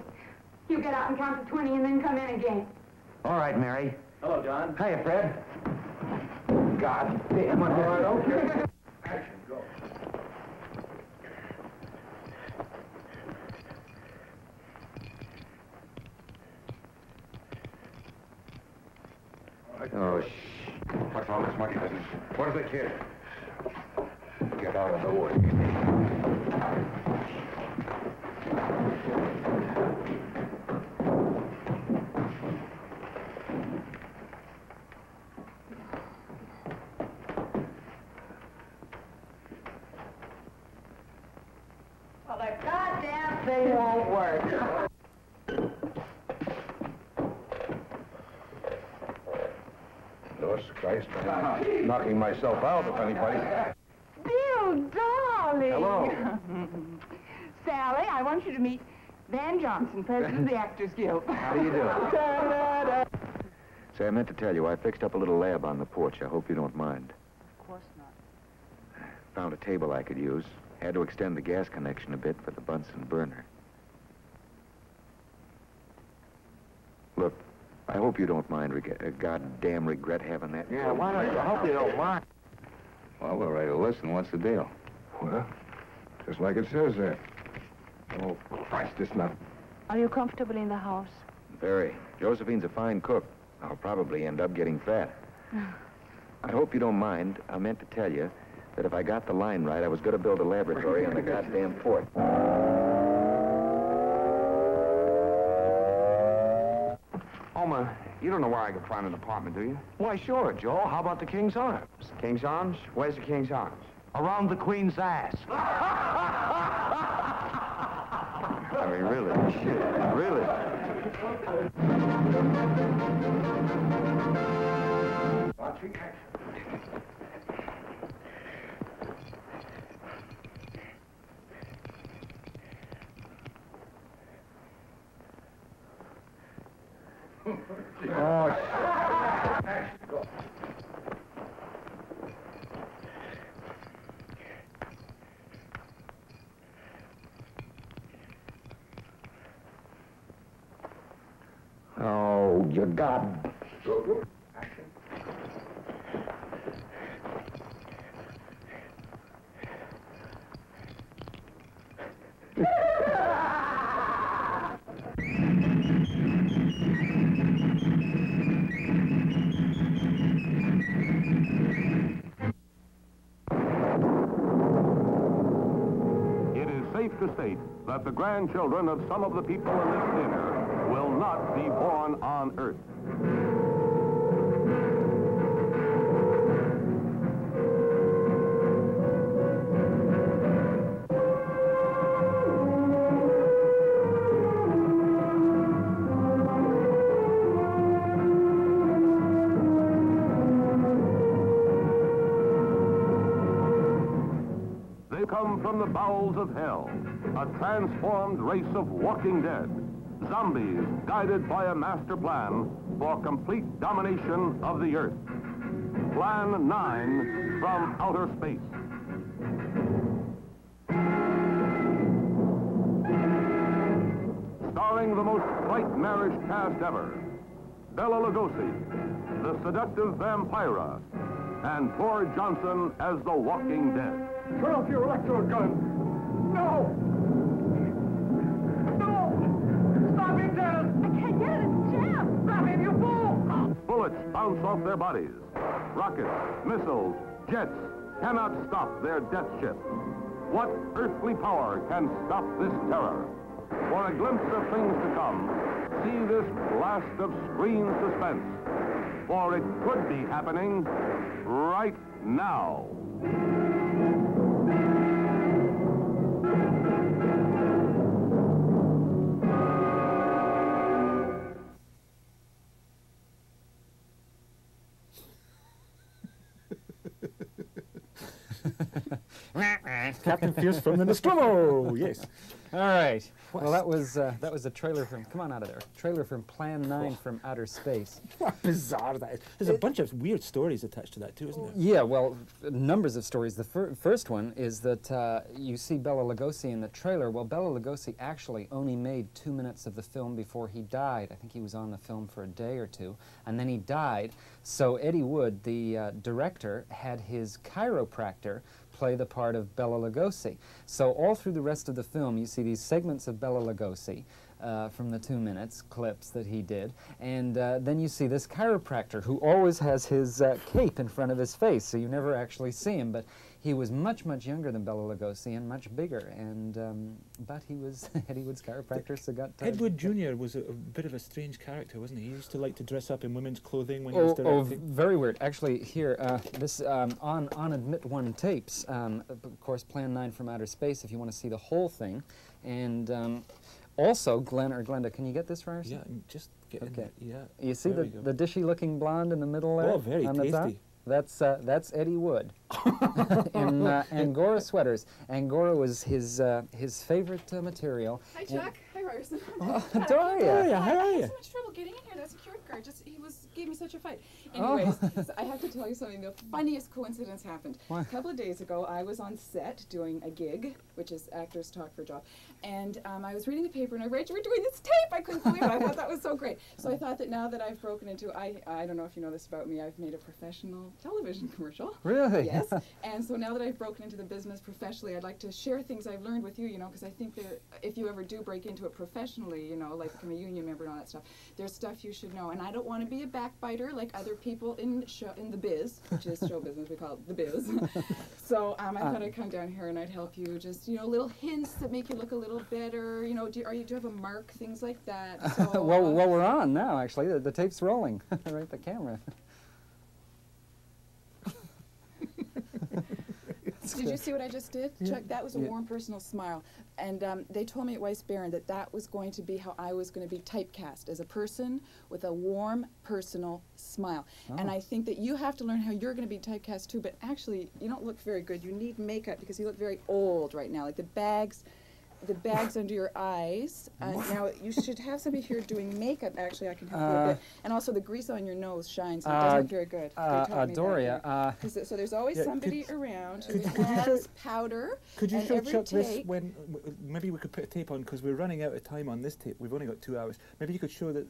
You get out and count to twenty and then come in again. All right, Mary. Hello, John. Hiya, Fred. God damn it. All right, okay. Action, go. Oh, shh. What's all this money business? Where's the kid? Get out of the way. Well, the goddamn thing won't work. Christ, I'm knocking myself out, if anybody. Bill, darling. Hello. Sally, I want you to meet Van Johnson, president of the Actors Guild. How do you do? Da, da, da. Say, I meant to tell you, I fixed up a little lab on the porch. I hope you don't mind. Of course not. Found a table I could use. Had to extend the gas connection a bit for the Bunsen burner. Look. I hope you don't mind, reg uh, goddamn regret having that. Yeah, why don't you? I hope you don't mind. Well, we're ready to listen. What's the deal? Well, just like it says there. Oh, Christ, it's not. Are you comfortable in the house? Very. Josephine's a fine cook. I'll probably end up getting fat. I hope you don't mind. I meant to tell you that if I got the line right, I was going to build a laboratory on the goddamn fort. You don't know where I could find an apartment, do you? Why, sure, Joe. How about the King's Arms? King's Arms? Where's the King's Arms? Around the Queen's ass. I mean, really. Really. Watching action. Oh, oh, you god. Action. To state that the grandchildren of some of the people in this dinner will not be born on Earth. They come from the bowels of hell. A transformed race of walking dead, Zombies guided by a master plan for complete domination of the Earth. Plan nine from Outer Space. Starring the most nightmarish cast ever, Bela Lugosi, the seductive Vampira, and Tor Johnson as the Walking Dead. Turn off your electro gun! No! No! Stop it, Dennis! I can't get it, it's jammed! Stop it, you fool! Bullets bounce off their bodies. Rockets, missiles, jets cannot stop their death ship. What earthly power can stop this terror? For a glimpse of things to come, see this blast of screen suspense, for it could be happening right now. Captain Fierce from the Nostromo, yes. All right. Well, that was uh, that was a trailer from. Come on out of there. Trailer from Plan Nine oh. from Outer Space. What bizarre that is! There's it, a bunch of weird stories attached to that too, isn't there? Yeah. Well, numbers of stories. The fir first one is that uh, you see Bela Lugosi in the trailer. Well, Bela Lugosi actually only made two minutes of the film before he died. I think he was on the film for a day or two, and then he died. So Eddie Wood, the uh, director, had his chiropractor play the part of Bela Lugosi. So all through the rest of the film, you see these segments of Bela Lugosi uh, from the two minutes clips that he did, and uh, then you see this chiropractor who always has his uh, cape in front of his face, so you never actually see him. But he was much, much younger than Bela Lugosi and much bigger, and um, but he was Eddie Wood's chiropractor, so got tired. Ed Wood Junior was a, a bit of a strange character, wasn't he? He used to like to dress up in women's clothing when oh, he was directing. Oh, very weird. Actually, here, uh, this um, on, on Admit One tapes, um, of course, Plan nine from Outer Space, if you want to see the whole thing, and um, also Glen or Glenda. Can you get this, Ryerson? Yeah, just get okay. it. Yeah. You see the, the dishy-looking blonde in the middle there? Oh, very on tasty. The top? That's, uh, that's Eddie Wood in uh, Angora sweaters. Angora was his, uh, his favorite uh, material. Hi, Chuck. Hi, Ryerson. Oh, how are you? How are you? I had so much trouble getting in here. That security guard just, he was, gave me such a fight. Anyways, oh. So I have to tell you something. The funniest coincidence happened. What? A couple of days ago, I was on set doing a gig, which is actors talk for a job. And um, I was reading the paper, and I read you were doing this tape. I couldn't believe it. I thought that was so great. So I thought that now that I've broken into, I, I don't know if you know this about me, I've made a professional television commercial. Really? Yes. And so now that I've broken into the business professionally, I'd like to share things I've learned with you, you know, because I think that if you ever do break into it professionally, you know, like become a union member and all that stuff, there's stuff you should know. And I don't want to be a backbiter like other people in show, in the biz, which is show business, we call it the biz. So um, I um. thought I'd come down here and I'd help you just, you know, little hints that make you look a little better, you know, do, are you, do you have a mark, things like that. So, well, uh, well, we're on now, actually. The, the tape's rolling. Right at the camera. Did you see what I just did? Yeah. Chuck, that was a yeah. warm, personal smile. And um, they told me at Weiss Baron that that was going to be how I was going to be typecast, as a person with a warm, personal smile. Oh. And I think that you have to learn how you're going to be typecast, too. But actually, you don't look very good. You need makeup because you look very old right now. Like the bags, the bags under your eyes. Uh, now, you should have somebody here doing makeup, actually. I can help uh, you a bit. And also, the grease on your nose shines. So uh, it doesn't look very good. Uh, they told uh, me Doria. Uh, it, so there's always yeah, somebody could, around who has powder. Could you show Chuck this when... Maybe we could put a tape on, because we're running out of time on this tape. We've only got two hours. Maybe you could show that...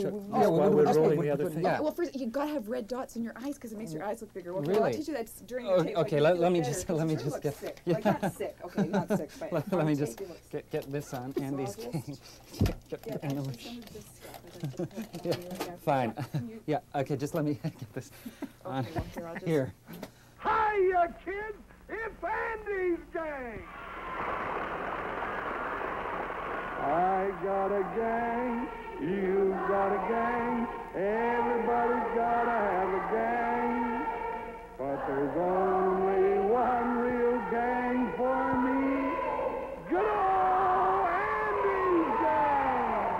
Chuck, oh, yeah, well, we're okay, rolling we're the other thing. Yeah. Well, first you gotta have red dots in your eyes because it makes your eyes look bigger. Well, really? I'll teach you that during the tape. Okay, let me just let me just get sick. Like not sick. Okay, not sick. But let me just get get this on Andy's gang. Fine. Yeah. Okay, just let me get this on here. Hiya, kids! It's Andy's gang. I got a gang. You got a gang, everybody's gotta have a gang, but there's only one real gang for me, good old Andy's gang!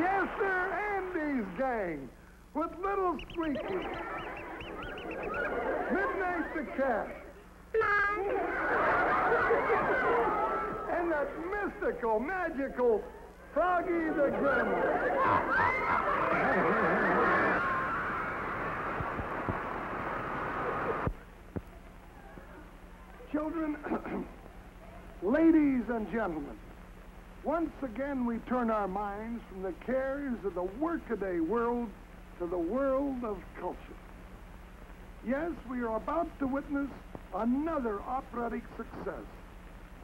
Yes, sir, Andy's gang, with little Squeaky, Midnight the cat. And that mystical, magical Froggy the Gremlin. Children, ladies and gentlemen, once again we turn our minds from the cares of the workaday world to the world of culture. Yes, we are about to witness another operatic success,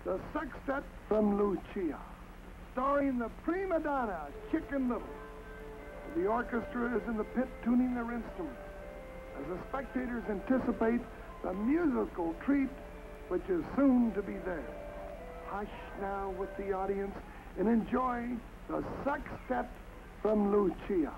the Sextet from Lucia, starring the prima donna Chicken Little. The orchestra is in the pit tuning their instruments as the spectators anticipate the musical treat which is soon to be there. Hush now with the audience and enjoy the Sextet from Lucia.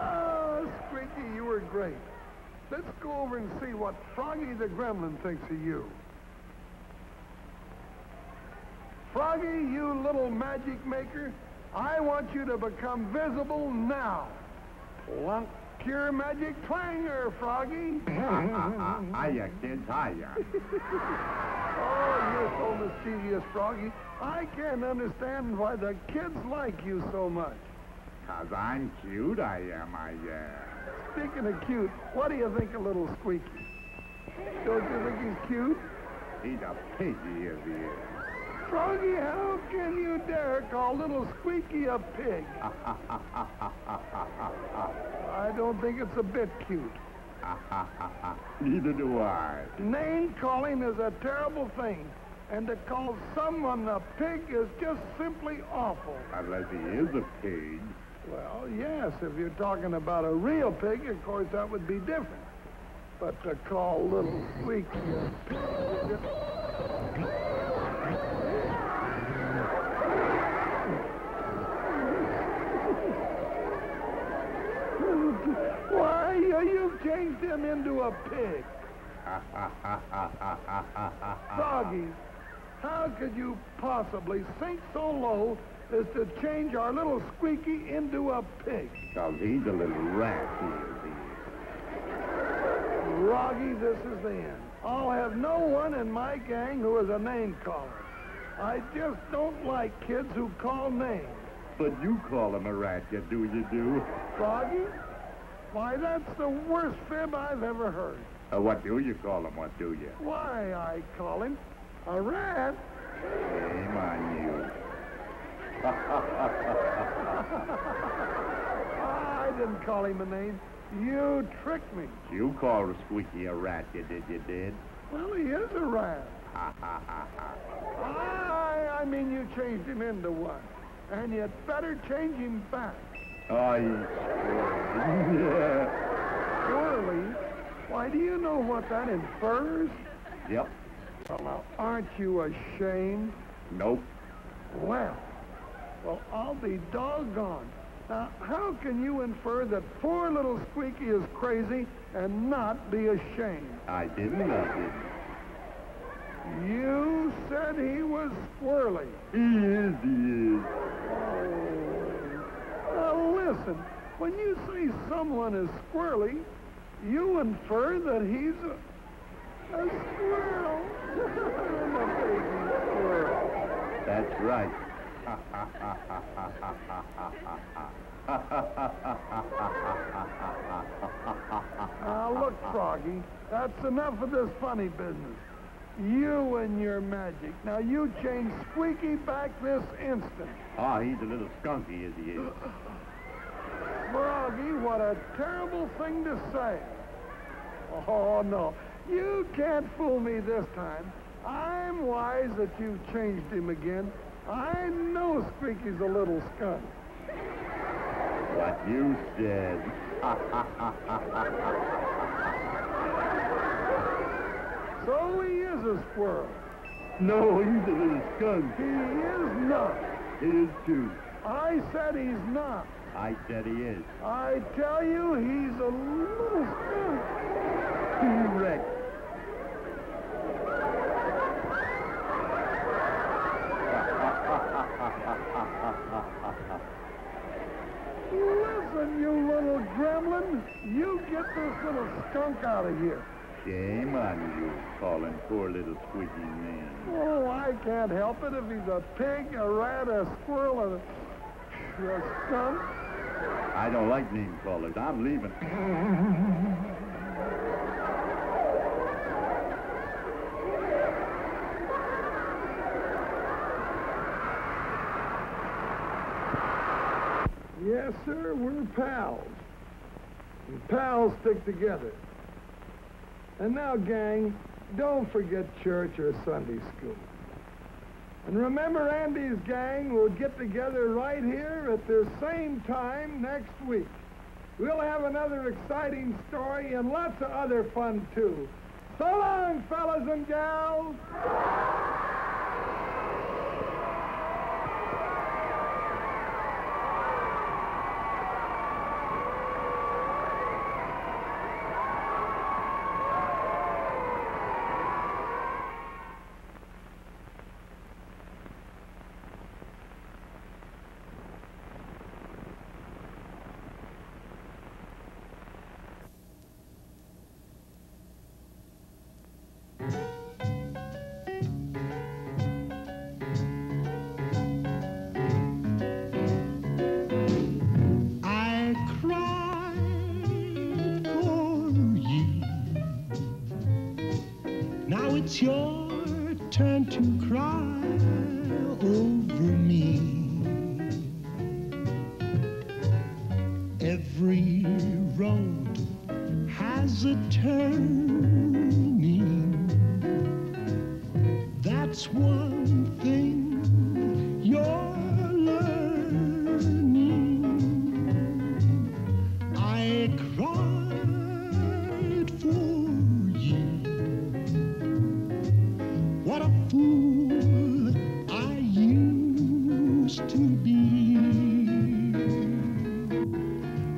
Oh, Squeaky, you were great. Let's go over and see what Froggy the Gremlin thinks of you. Froggy, you little magic maker, I want you to become visible now. Plunk your magic twanger, Froggy. Hiya, kids, hiya. Oh, you're so mischievous, Froggy. I can't understand why the kids like you so much. Because I'm cute, I am, I am. Speaking of cute, what do you think of little Squeaky? Don't you think he's cute? He's a piggy if he is. Froggy, how can you dare call little Squeaky a pig? I don't think it's a bit cute. Neither do I. Name calling is a terrible thing. And to call someone a pig is just simply awful. Unless he is a pig. Well, yes, if you're talking about a real pig, of course, that would be different. But to call little Squeaky a pig is just... Why, you've changed him into a pig. Froggy. How could you possibly sink so low as to change our little Squeaky into a pig? Because he's a little rat, he is. Froggy, this is the end. I'll have no one in my gang who is a name caller. I just don't like kids who call names. But you call him a rat, you do, you do. Froggy? Why, that's the worst fib I've ever heard. Uh, what do you call him, what do you? Why, I call him a rat. Shame on you. I didn't call him a name. You tricked me. You called Squeaky a rat, you did, you did. Well, he is a rat. Ha, ha, ha, ha. I mean, you changed him into one. And you'd better change him back. I... Surely. Why, do you know what that infers? Yep. Well, now, aren't you ashamed? Nope. Well, well, I'll be doggone. Now, how can you infer that poor little Squeaky is crazy and not be ashamed? I didn't, I didn't. You said he was squirrely. He is, he is. Oh. Now, listen, when you say someone is squirrely, you infer that he's a, a squirrel. I'm a baby squirrel. That's right. Now, look, Froggy, that's enough of this funny business. You and your magic. Now, you change Squeaky back this instant. Ah, he's a little skunky, as he is. Froggy, what a terrible thing to say. Oh, no, you can't fool me this time. I'm wise that you've changed him again. I know Squeaky's a little skunk. What you said. So he is a squirrel. No, he's a little skunk. He is not. He is too. I said he's not. I said he is. I tell you, he's a little skunk. Correct. Listen, you little gremlin, you get this little skunk out of here. Shame on you, calling poor little Squeaky man. Oh, I can't help it if he's a pig, a rat, a squirrel, and a, a skunk. I don't like name callers. I'm leaving. Yes, sir, we're pals. And pals stick together. And now, gang, don't forget church or Sunday school. And remember, Andy's gang will get together right here at this same time next week. We'll have another exciting story and lots of other fun, too. So long, fellas and gals! It's your turn to cry over me. Every road has a turning. That's one thing you're learning. I cried for fool I used to be,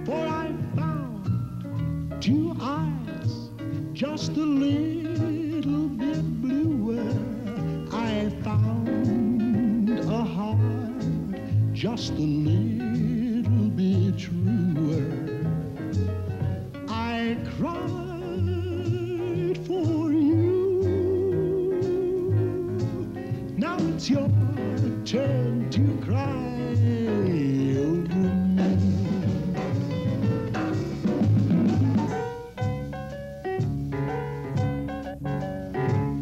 for I found two eyes just a little bit bluer. I found a heart just a little bit truer. I cried for you. it's your turn to cry.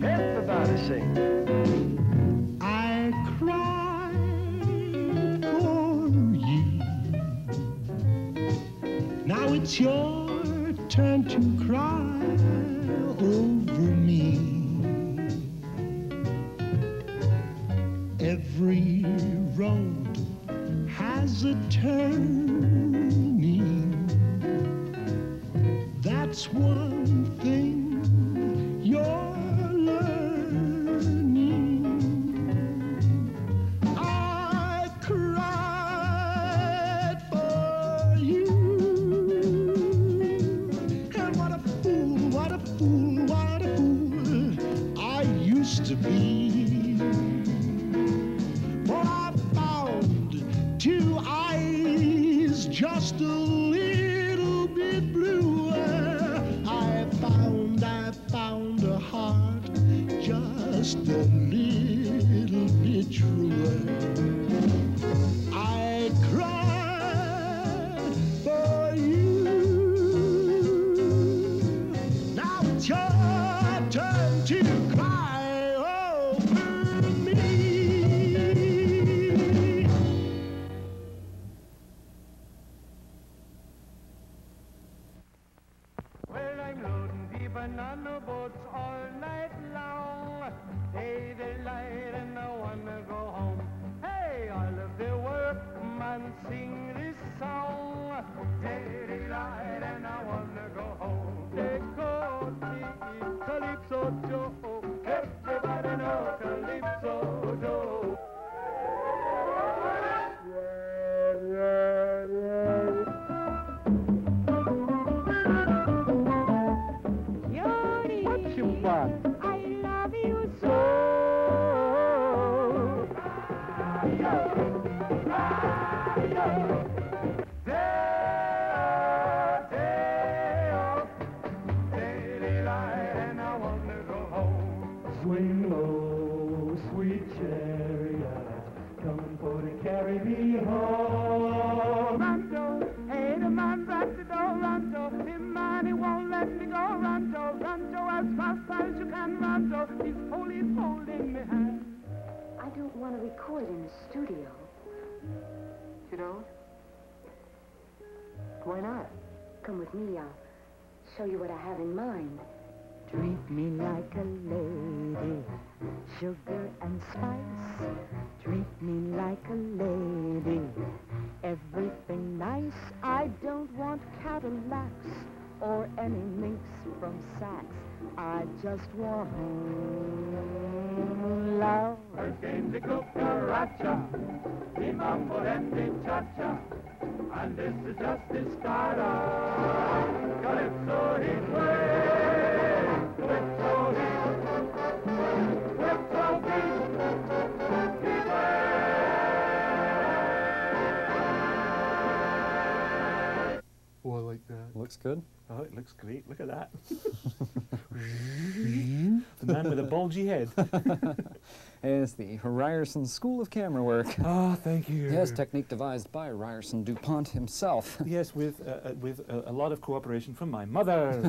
Everybody sing. I cry for you. Now it's your turn to cry over me. Every road has a turning. That's one thing you're learning. I cried for you. And what a fool, what a fool, what a fool I used to be. Just a little bit bluer. I found, I found a heart just a little bit truer. I cried for you. Now it's your turn to cry over me. Banana boats all night long. Hey, they light and no one to go home. Hey, all of the workmen sing this song. Hey, they light and no one to go home. They go tiki, Calypso Joe. Everybody know Calypso Joe. Why not? Come with me, I'll show you what I have in mind. Treat me like a lady, sugar and spice. Treat me like a lady, everything nice. I don't want Cadillacs or any minx from Saks. I just want love. First came the cucaracha, the mambo and the cha-cha. And this is just the start of Calypso Heat Wave, Calypso Heat, Calypso Heat, Heat Wave. Oh, I like that. Looks good. Oh, it looks great. Look at that. The man with a bulgy head. Is the Ryerson School of Camera Work. Ah, oh, thank you. Yes, technique devised by Ryerson DuPont himself. Yes, with, uh, with a, a lot of cooperation from my mother.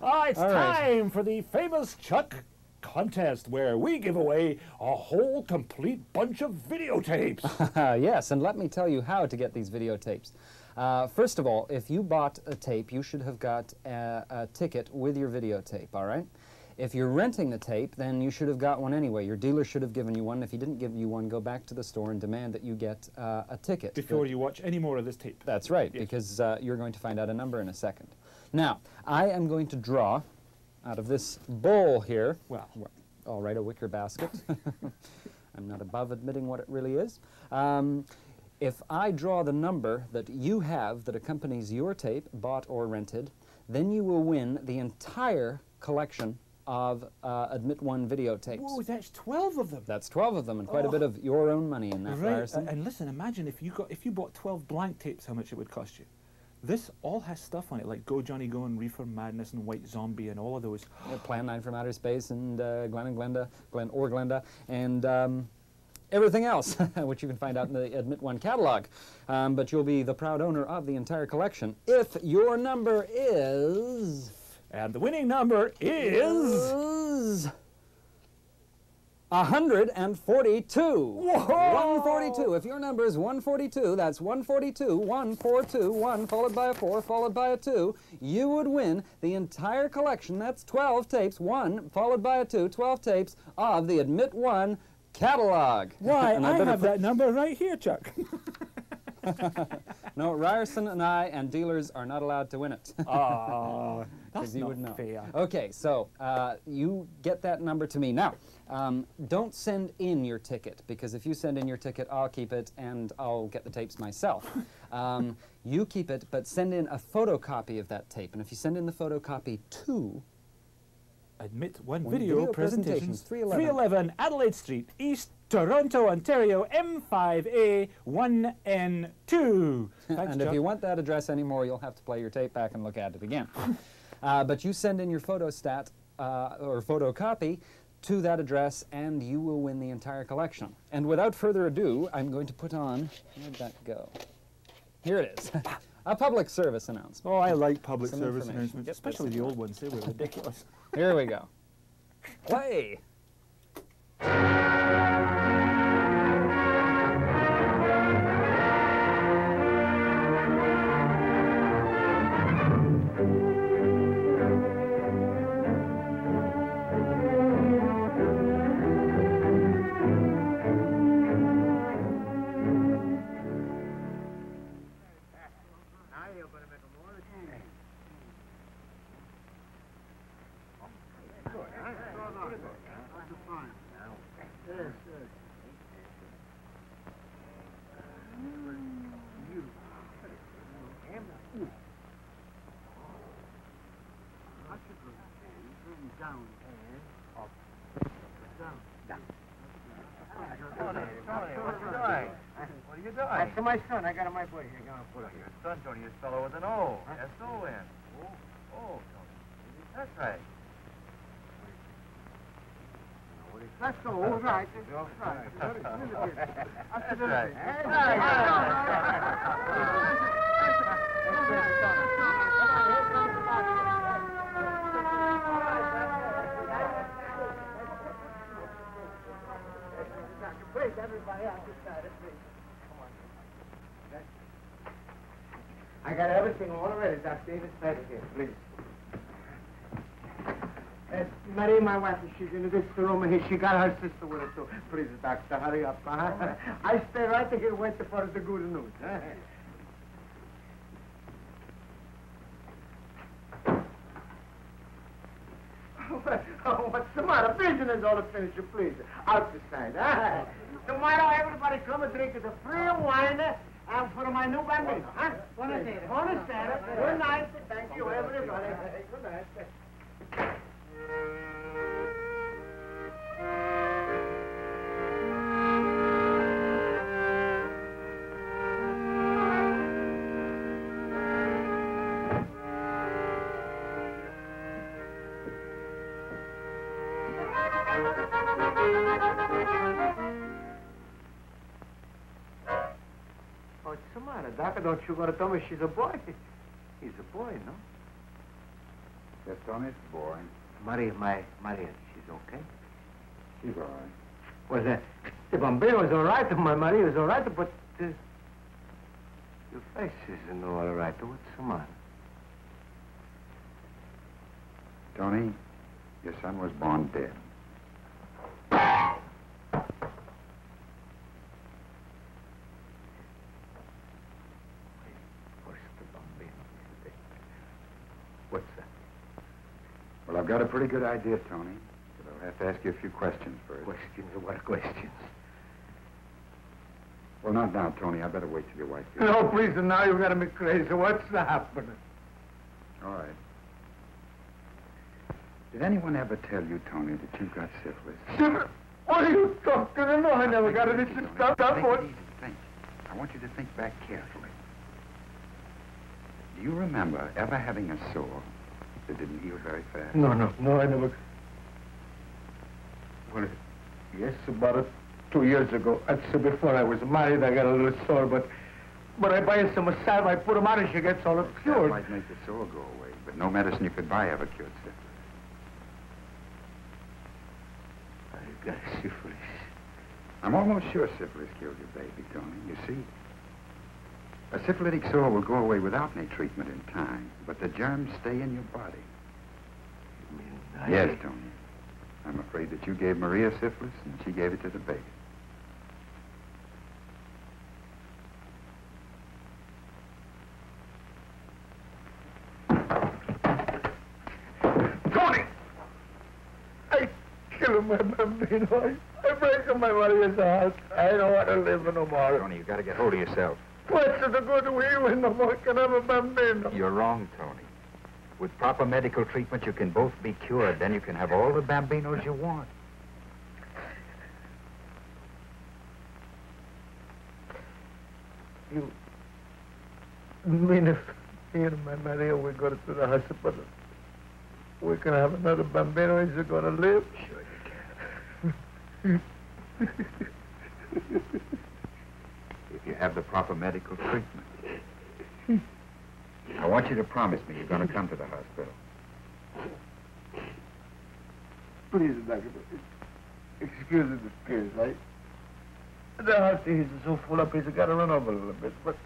Ah, it's All time right. for the famous Chuck contest, where we give away a whole complete bunch of videotapes. Yes, and let me tell you how to get these videotapes. Uh, first of all, if you bought a tape, you should have got a, a ticket with your videotape, all right? If you're renting the tape, then you should have got one anyway. Your dealer should have given you one. If he didn't give you one, go back to the store and demand that you get uh, a ticket. Before you watch any more of this tape. That's right, yes. Because uh, you're going to find out a number in a second. Now, I am going to draw out of this bowl here. Well, all right, a wicker basket. I'm not above admitting what it really is. Um, if I draw the number that you have that accompanies your tape, bought or rented, then you will win the entire collection of uh, Admit One videotapes. Whoa, that's twelve of them. That's twelve of them, and quite oh. a bit of your own money in that, right. Ryerson. Uh, and listen, imagine if you got if you bought twelve blank tapes, how much it would cost you. This all has stuff on it, like Go Johnny Go and Reefer Madness and White Zombie and all of those. Yeah, Plan nine from Outer Space and uh, Glen and Glenda, Glen or Glenda, and um, everything else, which you can find out in the Admit One catalog. Um, but you'll be the proud owner of the entire collection if your number is... And the winning number is... one forty-two. Whoa. one forty-two. If your number is one forty-two, that's one forty-two, one four two, one followed by a four followed by a two. You would win the entire collection. That's twelve tapes, one followed by a two, twelve tapes of the Admit One catalog. Why, I, I have that number right here, Chuck. No, Ryerson and I and dealers are not allowed to win it. Oh, that's you not would know. Fair. Okay, so uh, you get that number to me. Now, um, don't send in your ticket, because if you send in your ticket, I'll keep it and I'll get the tapes myself. Um, you keep it, but send in a photocopy of that tape. And if you send in the photocopy to... Admit One Video, video Presentations, presentations three eleven. three eleven Adelaide Street, East Toronto, Ontario, M five A one N two. Thanks, and Chuck. If you want that address anymore, you'll have to play your tape back and look at it again. uh, but you send in your photostat uh, or photocopy to that address, and you will win the entire collection. And without further ado, I'm going to put on... Where'd that go? Here it is. A public service announcement. Oh, I like public Some service announcements, yep, especially the old ones. They were ridiculous. Here we go. Play! My son, I got him right for you. You're going to put it here. Your son, Tony, this fellow with an O. Huh? S O N. Oh, oh, Tony. That's right. That's so all right. That's right. That's right. That's right. That's right. That's right. I got everything all ready. Doc Davis said it here, please. Uh, Marie, my wife, she's in this room here. She got her sister with her, too. Please, doctor, hurry up. Uh -huh. I stay right here waiting for the good news. Huh? Oh, what's the matter? Business all to finish, you please. Out the side. Huh? Tomorrow, everybody come and drink the free wine. I'm for my new bandage, huh? Buenas tardes. Buenas tardes. Good night. Thank you, everybody. Good night. Don't you want to tell me she's a boy? He's a boy, no? Yes, Tommy, it's a boy. Maria, my Maria, she's okay? She's all right. Well, the, the Vampira was all right, my Maria was all right, but uh, your face isn't all right. What's the matter? Tony, your son was born dead. I've got a pretty good idea, Tony, but I'll have to ask you a few questions first. Questions? What questions? Well, not now, Tony. I better wait till your wife gets No, please, and now you've got me crazy. What's happening? All right. Did anyone ever tell you, Tony, that you've got syphilis? Syphilis? What are you talking about? No, I never got it. It's just stuff. Think, think. I want you to think back carefully. Do you remember ever having a sore that didn't heal very fast? No, no, no, I never. Well, yes, about two years ago. That's before I was married, I got a little sore, but but I buy her some salve, I put them on and she gets all cured. That might make the sore go away, but no medicine you could buy ever cured syphilis. I got syphilis. I'm almost sure syphilis killed your baby, Tony. You see, a syphilitic sore will go away without any treatment in time, but the germs stay in your body. You mean I... Yes, Tony. I'm afraid that you gave Maria syphilis and she gave it to the baby. Tony! I kill him, my bambino. I break up my Maria's house. I don't want to live no more. Tony, you got to get hold of yourself. What's the good? We win no more. Can I have a bambino? You're wrong, Tony. With proper medical treatment, you can both be cured. Then you can have all the bambinos you want. You mean if me and my Maria we go to the hospital, we can have another bambino? Is it going to live? Sure you can. If you have the proper medical treatment. I want you to promise me you're going to come to the hospital. Please, Doctor. Excuse me, please, right? The hospital is so full up, he's got to run over a little bit, but...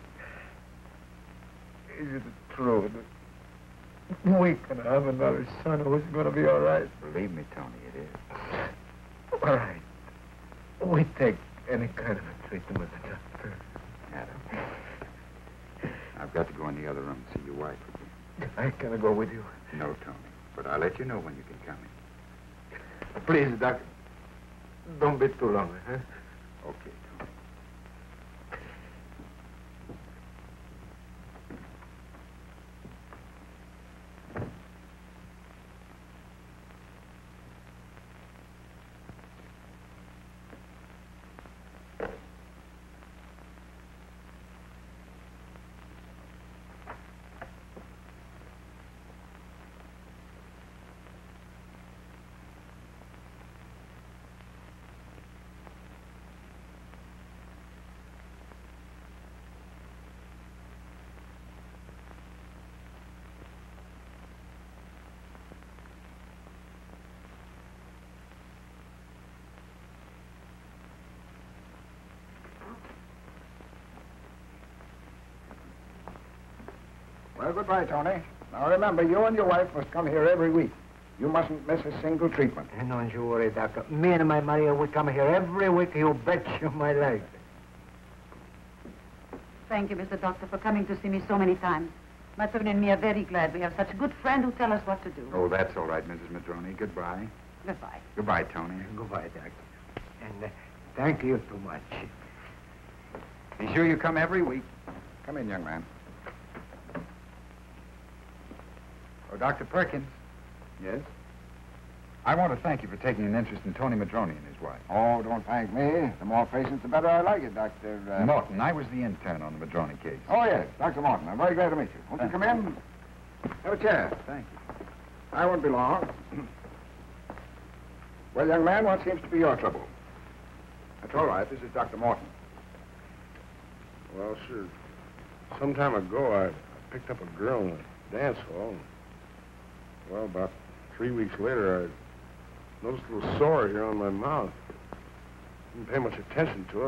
Is it true that we can have another son who's going to be all right? Believe me, Tony, it is. All right. We take any kind of a treatment with the doctor. Adam. I've got to go in the other room and see your wife again. I can't go with you. No, Tony, but I'll let you know when you can come in. Please, Doc, don't be too long, huh? Okay, Tony. Well, goodbye, Tony. Now, remember, you and your wife must come here every week. You mustn't miss a single treatment. And don't you worry, Doctor. Me and my Maria will come here every week. You bet you my life. Thank you, Mister Doctor, for coming to see me so many times. Madrone and me are very glad we have such a good friend who tells us what to do. Oh, that's all right, Missus Madrone. Goodbye. Goodbye. Goodbye, Tony. Goodbye, Doctor. And uh, thank you so much. Be sure you come every week. Come in, young man. Oh, Doctor Perkins. Yes? I want to thank you for taking an interest in Tony Madrone and his wife. Oh, don't thank me. The more patients, the better I like it, Doctor Uh... Morton. I was the intern on the Madrone case. Oh, yes, Doctor Morton. I'm very glad to meet you. Won't thank you come in? Have a chair. Thank you. I won't be long. Well, young man, what seems to be your trouble? That's all right. This is Doctor Morton. Well, sir, some time ago, I picked up a girl and dance hall. Well, about three weeks later, I noticed a little sore here on my mouth. Didn't pay much attention to it.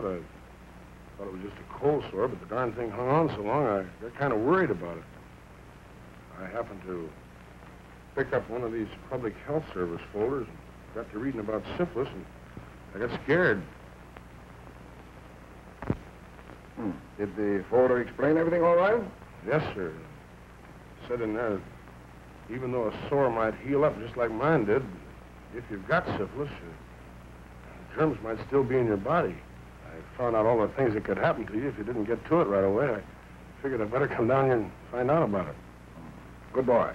I thought it was just a cold sore, but the darn thing hung on so long, I got kind of worried about it. I happened to pick up one of these public health service folders and got to reading about syphilis, and I got scared. Hmm. Did the folder explain everything all right? Yes, sir. Said in there, even though a sore might heal up just like mine did, if you've got syphilis, your germs might still be in your body. I found out all the things that could happen to you if you didn't get to it right away. I figured I'd better come down here and find out about it. Good boy.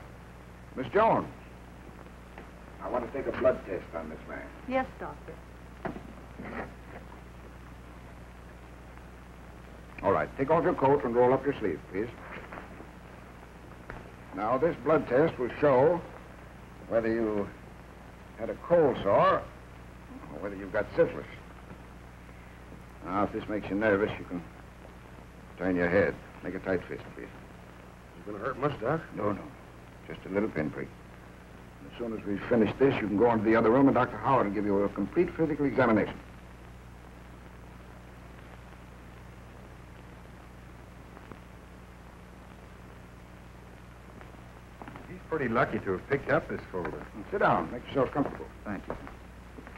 Miss Jones, I want to take a blood test on this man. Yes, Doctor. All right, take off your coat and roll up your sleeve, please. Now, this blood test will show whether you had a cold sore or whether you've got syphilis. Now, if this makes you nervous, you can turn your head. Make a tight fist, please. Is it going to hurt much, Doc? No, no. Just a little pinprick. As soon as we finish this, you can go into the other room and Doctor Howard will give you a complete physical examination. He's pretty lucky to have picked up this folder. Well, sit down. Make yourself comfortable. Thank you.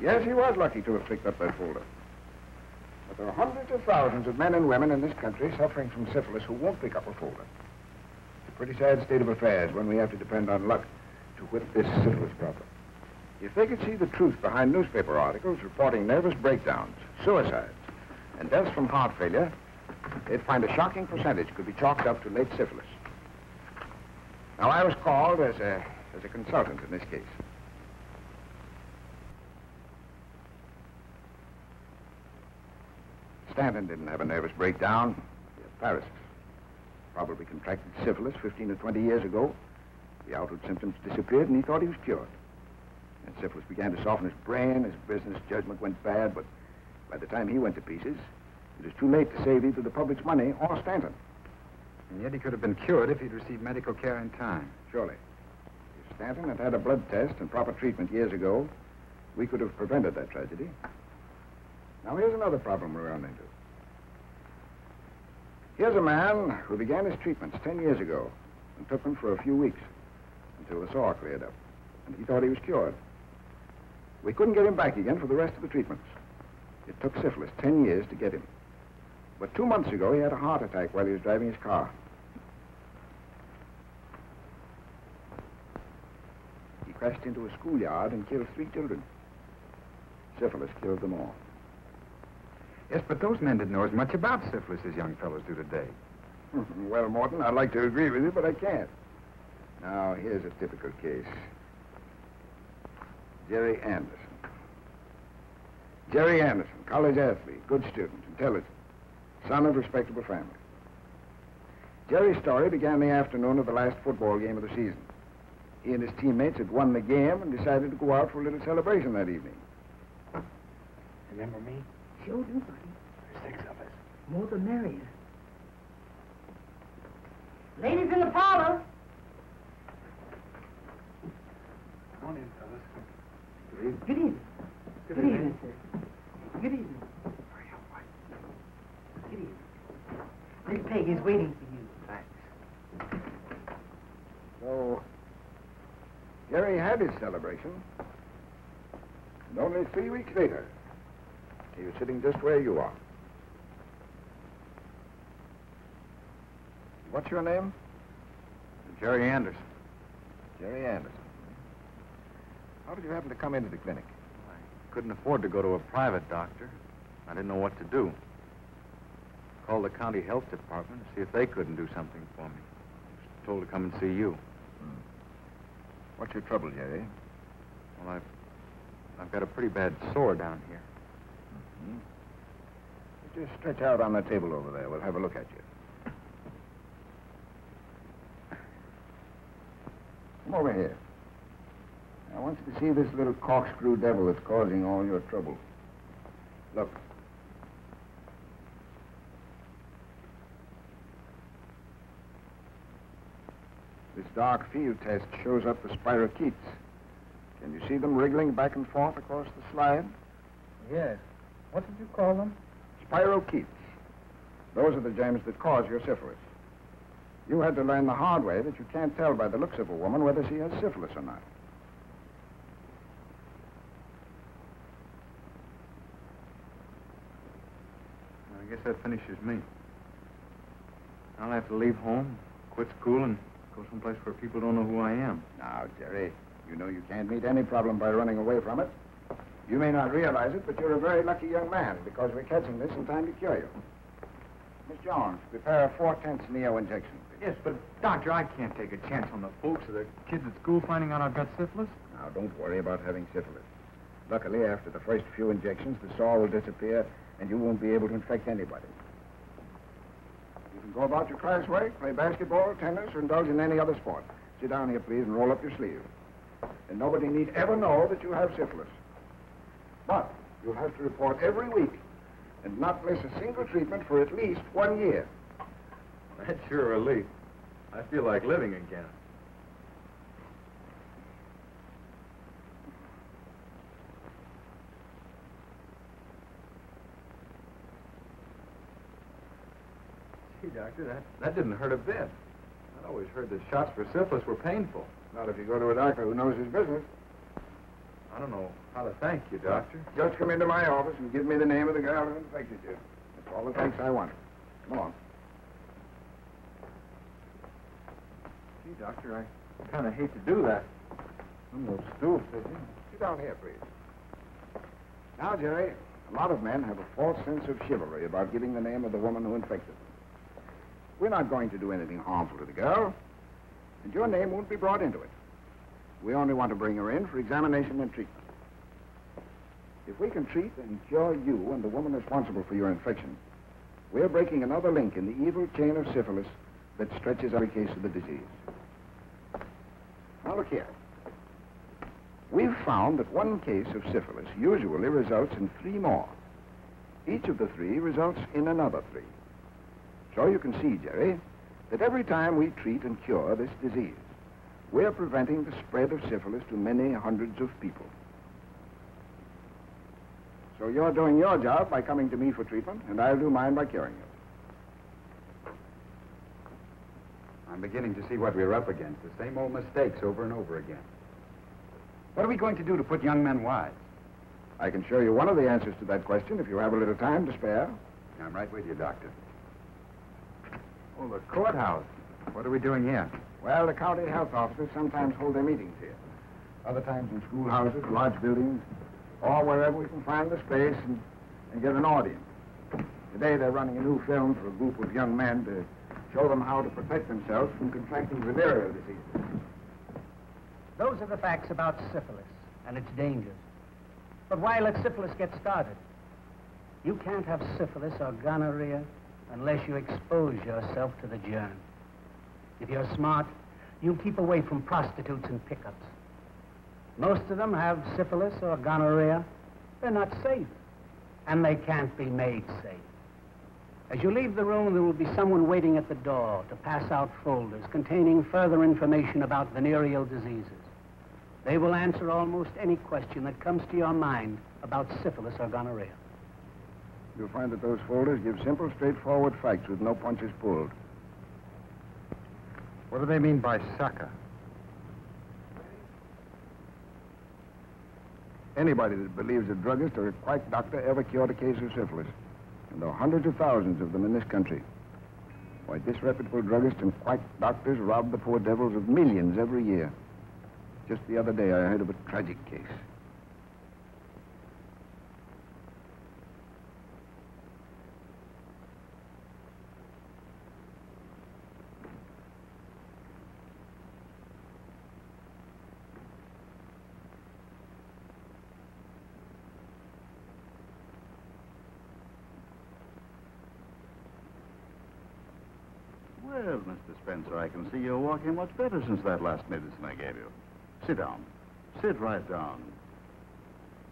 Yes, he was lucky to have picked up that folder. But there are hundreds of thousands of men and women in this country suffering from syphilis who won't pick up a folder. It's a pretty sad state of affairs when we have to depend on luck to whip this syphilis problem. If they could see the truth behind newspaper articles reporting nervous breakdowns, suicides, and deaths from heart failure, they'd find a shocking percentage could be chalked up to late syphilis. Now, I was called as a, as a consultant in this case. Stanton didn't have a nervous breakdown. He had paralysis. Probably contracted syphilis fifteen or twenty years ago. The outward symptoms disappeared, and he thought he was cured. And syphilis began to soften his brain. His business judgment went bad, but by the time he went to pieces, it was too late to save either the public's money or Stanton. And yet he could have been cured if he'd received medical care in time. Surely. If Stanton had had a blood test and proper treatment years ago, we could have prevented that tragedy. Now, here's another problem we run into. Here's a man who began his treatments ten years ago and took them for a few weeks until the sore cleared up, and he thought he was cured. We couldn't get him back again for the rest of the treatments. It took syphilis ten years to get him. But two months ago, he had a heart attack while he was driving his car. He crashed into a schoolyard and killed three children. Syphilis killed them all. Yes, but those men didn't know as much about syphilis as young fellows do today. Well, Morton, I'd like to agree with you, but I can't. Now, here's a typical case. Jerry Anderson. Jerry Anderson, college athlete, good student, intelligent, son of respectable family. Jerry's story began the afternoon of the last football game of the season. He and his teammates had won the game and decided to go out for a little celebration that evening. Remember me? Sure do, buddy. There's six of us. More the merrier. Ladies in the parlor. Come on in, fellas. Good evening. Good evening. Good evening, sir. Good evening. Hurry up, White. Good evening. Miss Peggy's waiting for you. Thanks. So, Jerry had his celebration, and only three weeks later, he was sitting just where you are. What's your name? Jerry Anderson. Jerry Anderson. How did you happen to come into the clinic? I couldn't afford to go to a private doctor. I didn't know what to do. Called the county health department to see if they couldn't do something for me. I was told to come and see you. Hmm. What's your trouble, Jerry? Well, I've, I've got a pretty bad sore down here. Just stretch out on the table over there. We'll have a look at you. Come over here. I want you to see this little corkscrew devil that's causing all your trouble. Look. This dark field test shows up the spirochetes. Can you see them wriggling back and forth across the slide? Yes. What did you call them? Spirochetes. Those are the germs that cause your syphilis. You had to learn the hard way that you can't tell by the looks of a woman whether she has syphilis or not. I guess that finishes me. I'll have to leave home, quit school, and go someplace where people don't know who I am. Now, Jerry, you know you can't meet any problem by running away from it. You may not realize it, but you're a very lucky young man because we're catching this in time to cure you. Miss Jones, prepare a four-tenths neo injection. Yes, but, Doctor, I can't take a chance on the folks or the kids at school finding out I've got syphilis. Now, don't worry about having syphilis. Luckily, after the first few injections, the sore will disappear and you won't be able to infect anybody. You can go about your classwork, play basketball, tennis, or indulge in any other sport. Sit down here, please, and roll up your sleeve. And nobody need ever know that you have syphilis. But you'll have to report every week and not miss a single treatment for at least one year. That's your relief. I feel like living again. Gee, Doctor, that, that didn't hurt a bit. I'd always heard that shots for syphilis were painful. Not if you go to a doctor who knows his business. I don't know how to thank you, Doctor. Just come into my office and give me the name of the guy who infected you. That's all the thanks I want. Come on. Gee, Doctor, I kind of hate to do that. I'm no stool pigeon. Sit down here, please. Now, Jerry, a lot of men have a false sense of chivalry about giving the name of the woman who infected them. We're not going to do anything harmful to the girl, and your name won't be brought into it. We only want to bring her in for examination and treatment. If we can treat and cure you and the woman responsible for your infection, we're breaking another link in the evil chain of syphilis that stretches every case of the disease. Now, look here. We've found that one case of syphilis usually results in three more. Each of the three results in another three. So you can see, Jerry, that every time we treat and cure this disease, we're preventing the spread of syphilis to many hundreds of people. So you're doing your job by coming to me for treatment, and I'll do mine by curing you. I'm beginning to see what we're up against, the same old mistakes over and over again. What are we going to do to put young men wise? I can show you one of the answers to that question if you have a little time to spare. I'm right with you, Doctor. Oh, the courthouse. What are we doing here? Well, the county health officers sometimes hold their meetings here. Other times in schoolhouses, large buildings, or wherever we can find the space and, and get an audience. Today they're running a new film for a group of young men to show them how to protect themselves from contracting venereal diseases. Those are the facts about syphilis and its dangers. But why let syphilis get started? You can't have syphilis or gonorrhea unless you expose yourself to the germ. If you're smart, you keep away from prostitutes and pickups. Most of them have syphilis or gonorrhea. They're not safe, and they can't be made safe. As you leave the room, there will be someone waiting at the door to pass out folders containing further information about venereal diseases. They will answer almost any question that comes to your mind about syphilis or gonorrhea. You'll find that those folders give simple, straightforward facts with no punches pulled. What do they mean by sucker? Anybody that believes a druggist or a quack doctor ever cured a case of syphilis. And there are hundreds of thousands of them in this country. Why, disreputable druggists and quack doctors rob the poor devils of millions every year. Just the other day, I heard of a tragic case. Well, Mister Spencer, I can see you're walking much better since that last medicine I gave you. Sit down. Sit right down.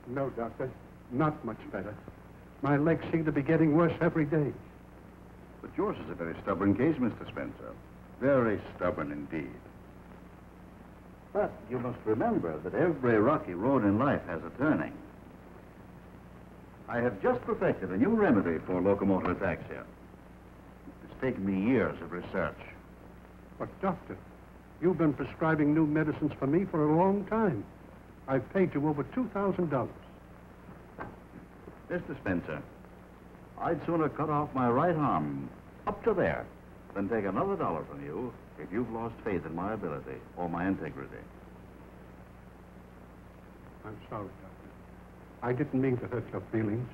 No, Doctor, not much better. My legs seem to be getting worse every day. But yours is a very stubborn case, Mister Spencer. Very stubborn indeed. But you must remember that every rocky road in life has a turning. I have just perfected a new remedy for locomotor ataxia. It's taken me years of research. But, Doctor, you've been prescribing new medicines for me for a long time. I've paid you over two thousand dollars. Mister Spencer, I'd sooner cut off my right arm up to there than take another dollar from you if you've lost faith in my ability or my integrity. I'm sorry, Doctor. I didn't mean to hurt your feelings.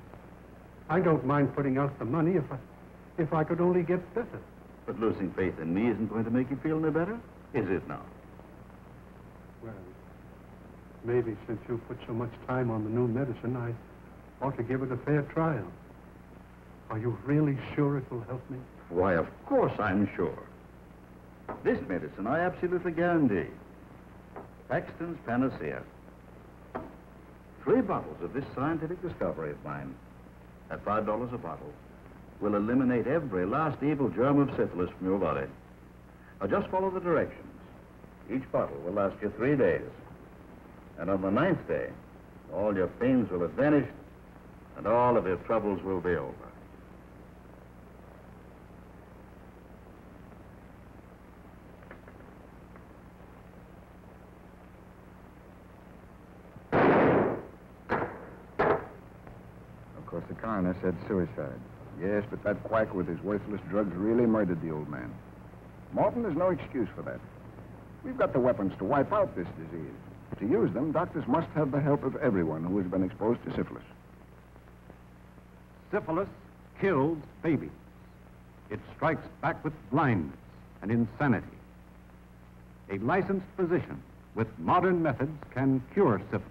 I don't mind putting out the money if I... If I could only get better. But losing faith in me isn't going to make you feel any better, is it now? Well, maybe since you put so much time on the new medicine, I ought to give it a fair trial. Are you really sure it will help me? Why, of course I'm sure. This medicine I absolutely guarantee. Paxton's Panacea. Three bottles of this scientific discovery of mine at five dollars a bottle will eliminate every last evil germ of syphilis from your body. Now just follow the directions. Each bottle will last you three days. And on the ninth day, all your pains will have vanished and all of your troubles will be over. The coroner said suicide. Yes, but that quack with his worthless drugs really murdered the old man. Morton, there's no excuse for that. We've got the weapons to wipe out this disease. To use them, doctors must have the help of everyone who has been exposed to syphilis. Syphilis kills babies. It strikes back with blindness and insanity. A licensed physician with modern methods can cure syphilis.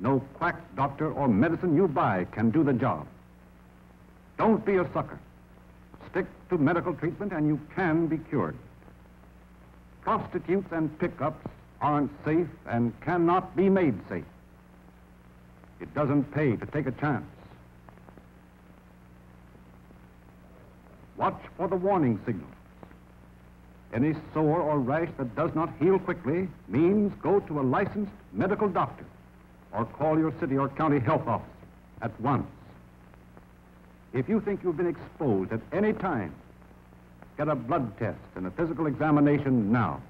No quack doctor or medicine you buy can do the job. Don't be a sucker. Stick to medical treatment and you can be cured. Prostitutes and pickups aren't safe and cannot be made safe. It doesn't pay to take a chance. Watch for the warning signals. Any sore or rash that does not heal quickly means go to a licensed medical doctor, or call your city or county health office at once. If you think you've been exposed at any time, get a blood test and a physical examination now.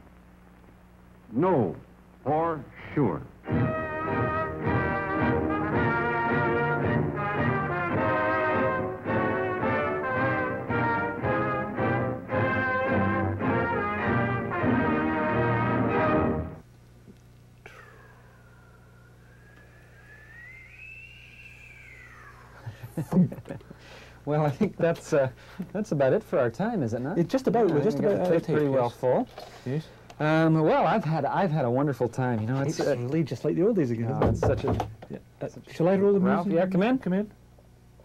Know for sure. Well, I think that's uh, that's about it for our time, is it not? It's just about. We're just about pretty yes. well full. Yes. Um, well, I've had I've had a wonderful time. You know, it's, it's uh, really just like the old days again. Oh, it's such a. Yeah. Uh, such shall I roll the music? Yeah, come in, come in.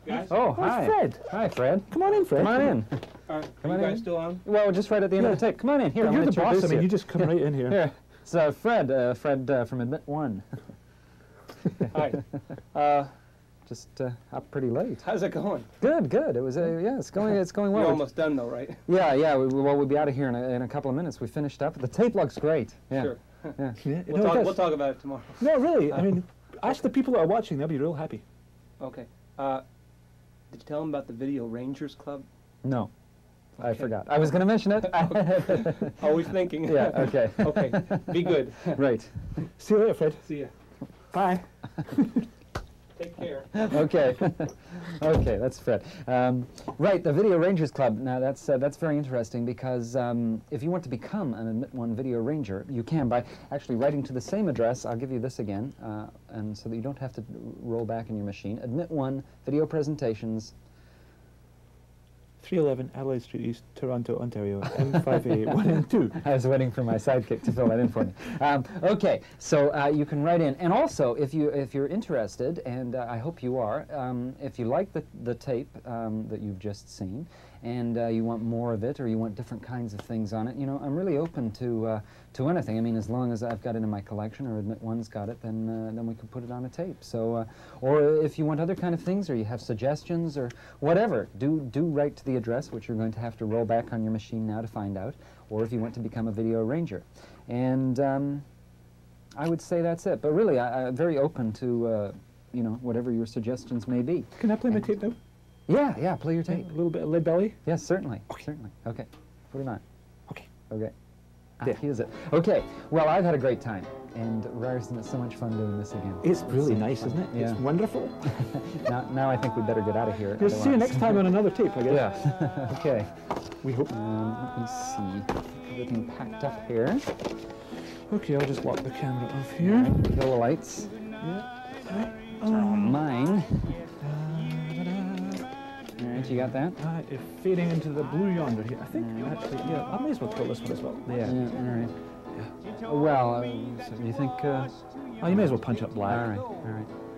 Guys? Oh, hi, oh, Fred. Hi, Fred. Come on in, Fred. Come on in. Uh, are come you on guys in. Still on? Well, just right at the end yeah. of the take. Come on in here. Well, you're the boss. I mean, you just come right in here. Yeah. So, Fred, uh, Fred uh, from Admit One. Hi. uh, Just uh, up pretty late. How's it going? Good, good. It was uh, yeah. It's going. It's going well. You're almost done though, right? Yeah, yeah. We, well, we'll be out of here in a, in a couple of minutes. We finished up. The tape looks great. Yeah. Sure. Yeah. yeah. We'll, no, talk, we'll talk about it tomorrow. No, really. Uh, I mean, ask the people that are watching. They'll be real happy. Okay. Uh, did you tell them about the Video Rangers Club? No. Okay. I forgot. I was going to mention it. Always thinking. Yeah. Okay. Okay. Be good. Right. See you later, Fred. See ya. Bye. Take care. Okay. Okay, that's Fred. Um, right, the Video Rangers Club. Now, that's uh, that's very interesting because um, if you want to become an Admit One Video Ranger, you can by actually writing to the same address. I'll give you this again, uh, and so that you don't have to roll back in your machine. Admit One Video Presentations. three eleven Adelaide Street East, Toronto, Ontario, M five eight one two. I was waiting for my sidekick to fill that in for me. Um, okay, so uh, you can write in. And also, if, you, if you're interested, and uh, I hope you are, um, if you like the, the tape um, that you've just seen, and uh, you want more of it, or you want different kinds of things on it, you know, I'm really open to, uh, to anything. I mean, as long as I've got it in my collection, or Admit One's got it, then, uh, then we can put it on a tape. So, uh, or if you want other kind of things, or you have suggestions, or whatever, do, do write to the address, which you're going to have to roll back on your machine now to find out, or if you want to become a video ranger. And um, I would say that's it. But really, I, I'm very open to, uh, you know, whatever your suggestions may be. Can I play and my tape now? Yeah, yeah, play your tape. A little bit of Lead Belly? Yes, certainly. Okay. Certainly. Okay. Put it on. Okay. Okay. Ah, yeah. Here's it. Okay. Well, I've had a great time. And Ryerson, it's so much fun doing this again. It's, it's really so nice, fun. Isn't it? Yeah. It's wonderful. now, now I think we'd better get out of here. We'll see you next time on another tape, I guess. Yeah. Okay. We hope. Um, let me see. Everything packed up here. Okay, I'll just lock the camera off here. Right. Kill the lights. Yeah. Right. Turn on mine. You got that? Uh, if fading into the blue yonder here. I think mm. actually, yeah, I may as well pull this one as well. Yeah, yeah all right. Yeah. Well, uh, so you think... Uh, oh, you may as well punch up black. All right, all right.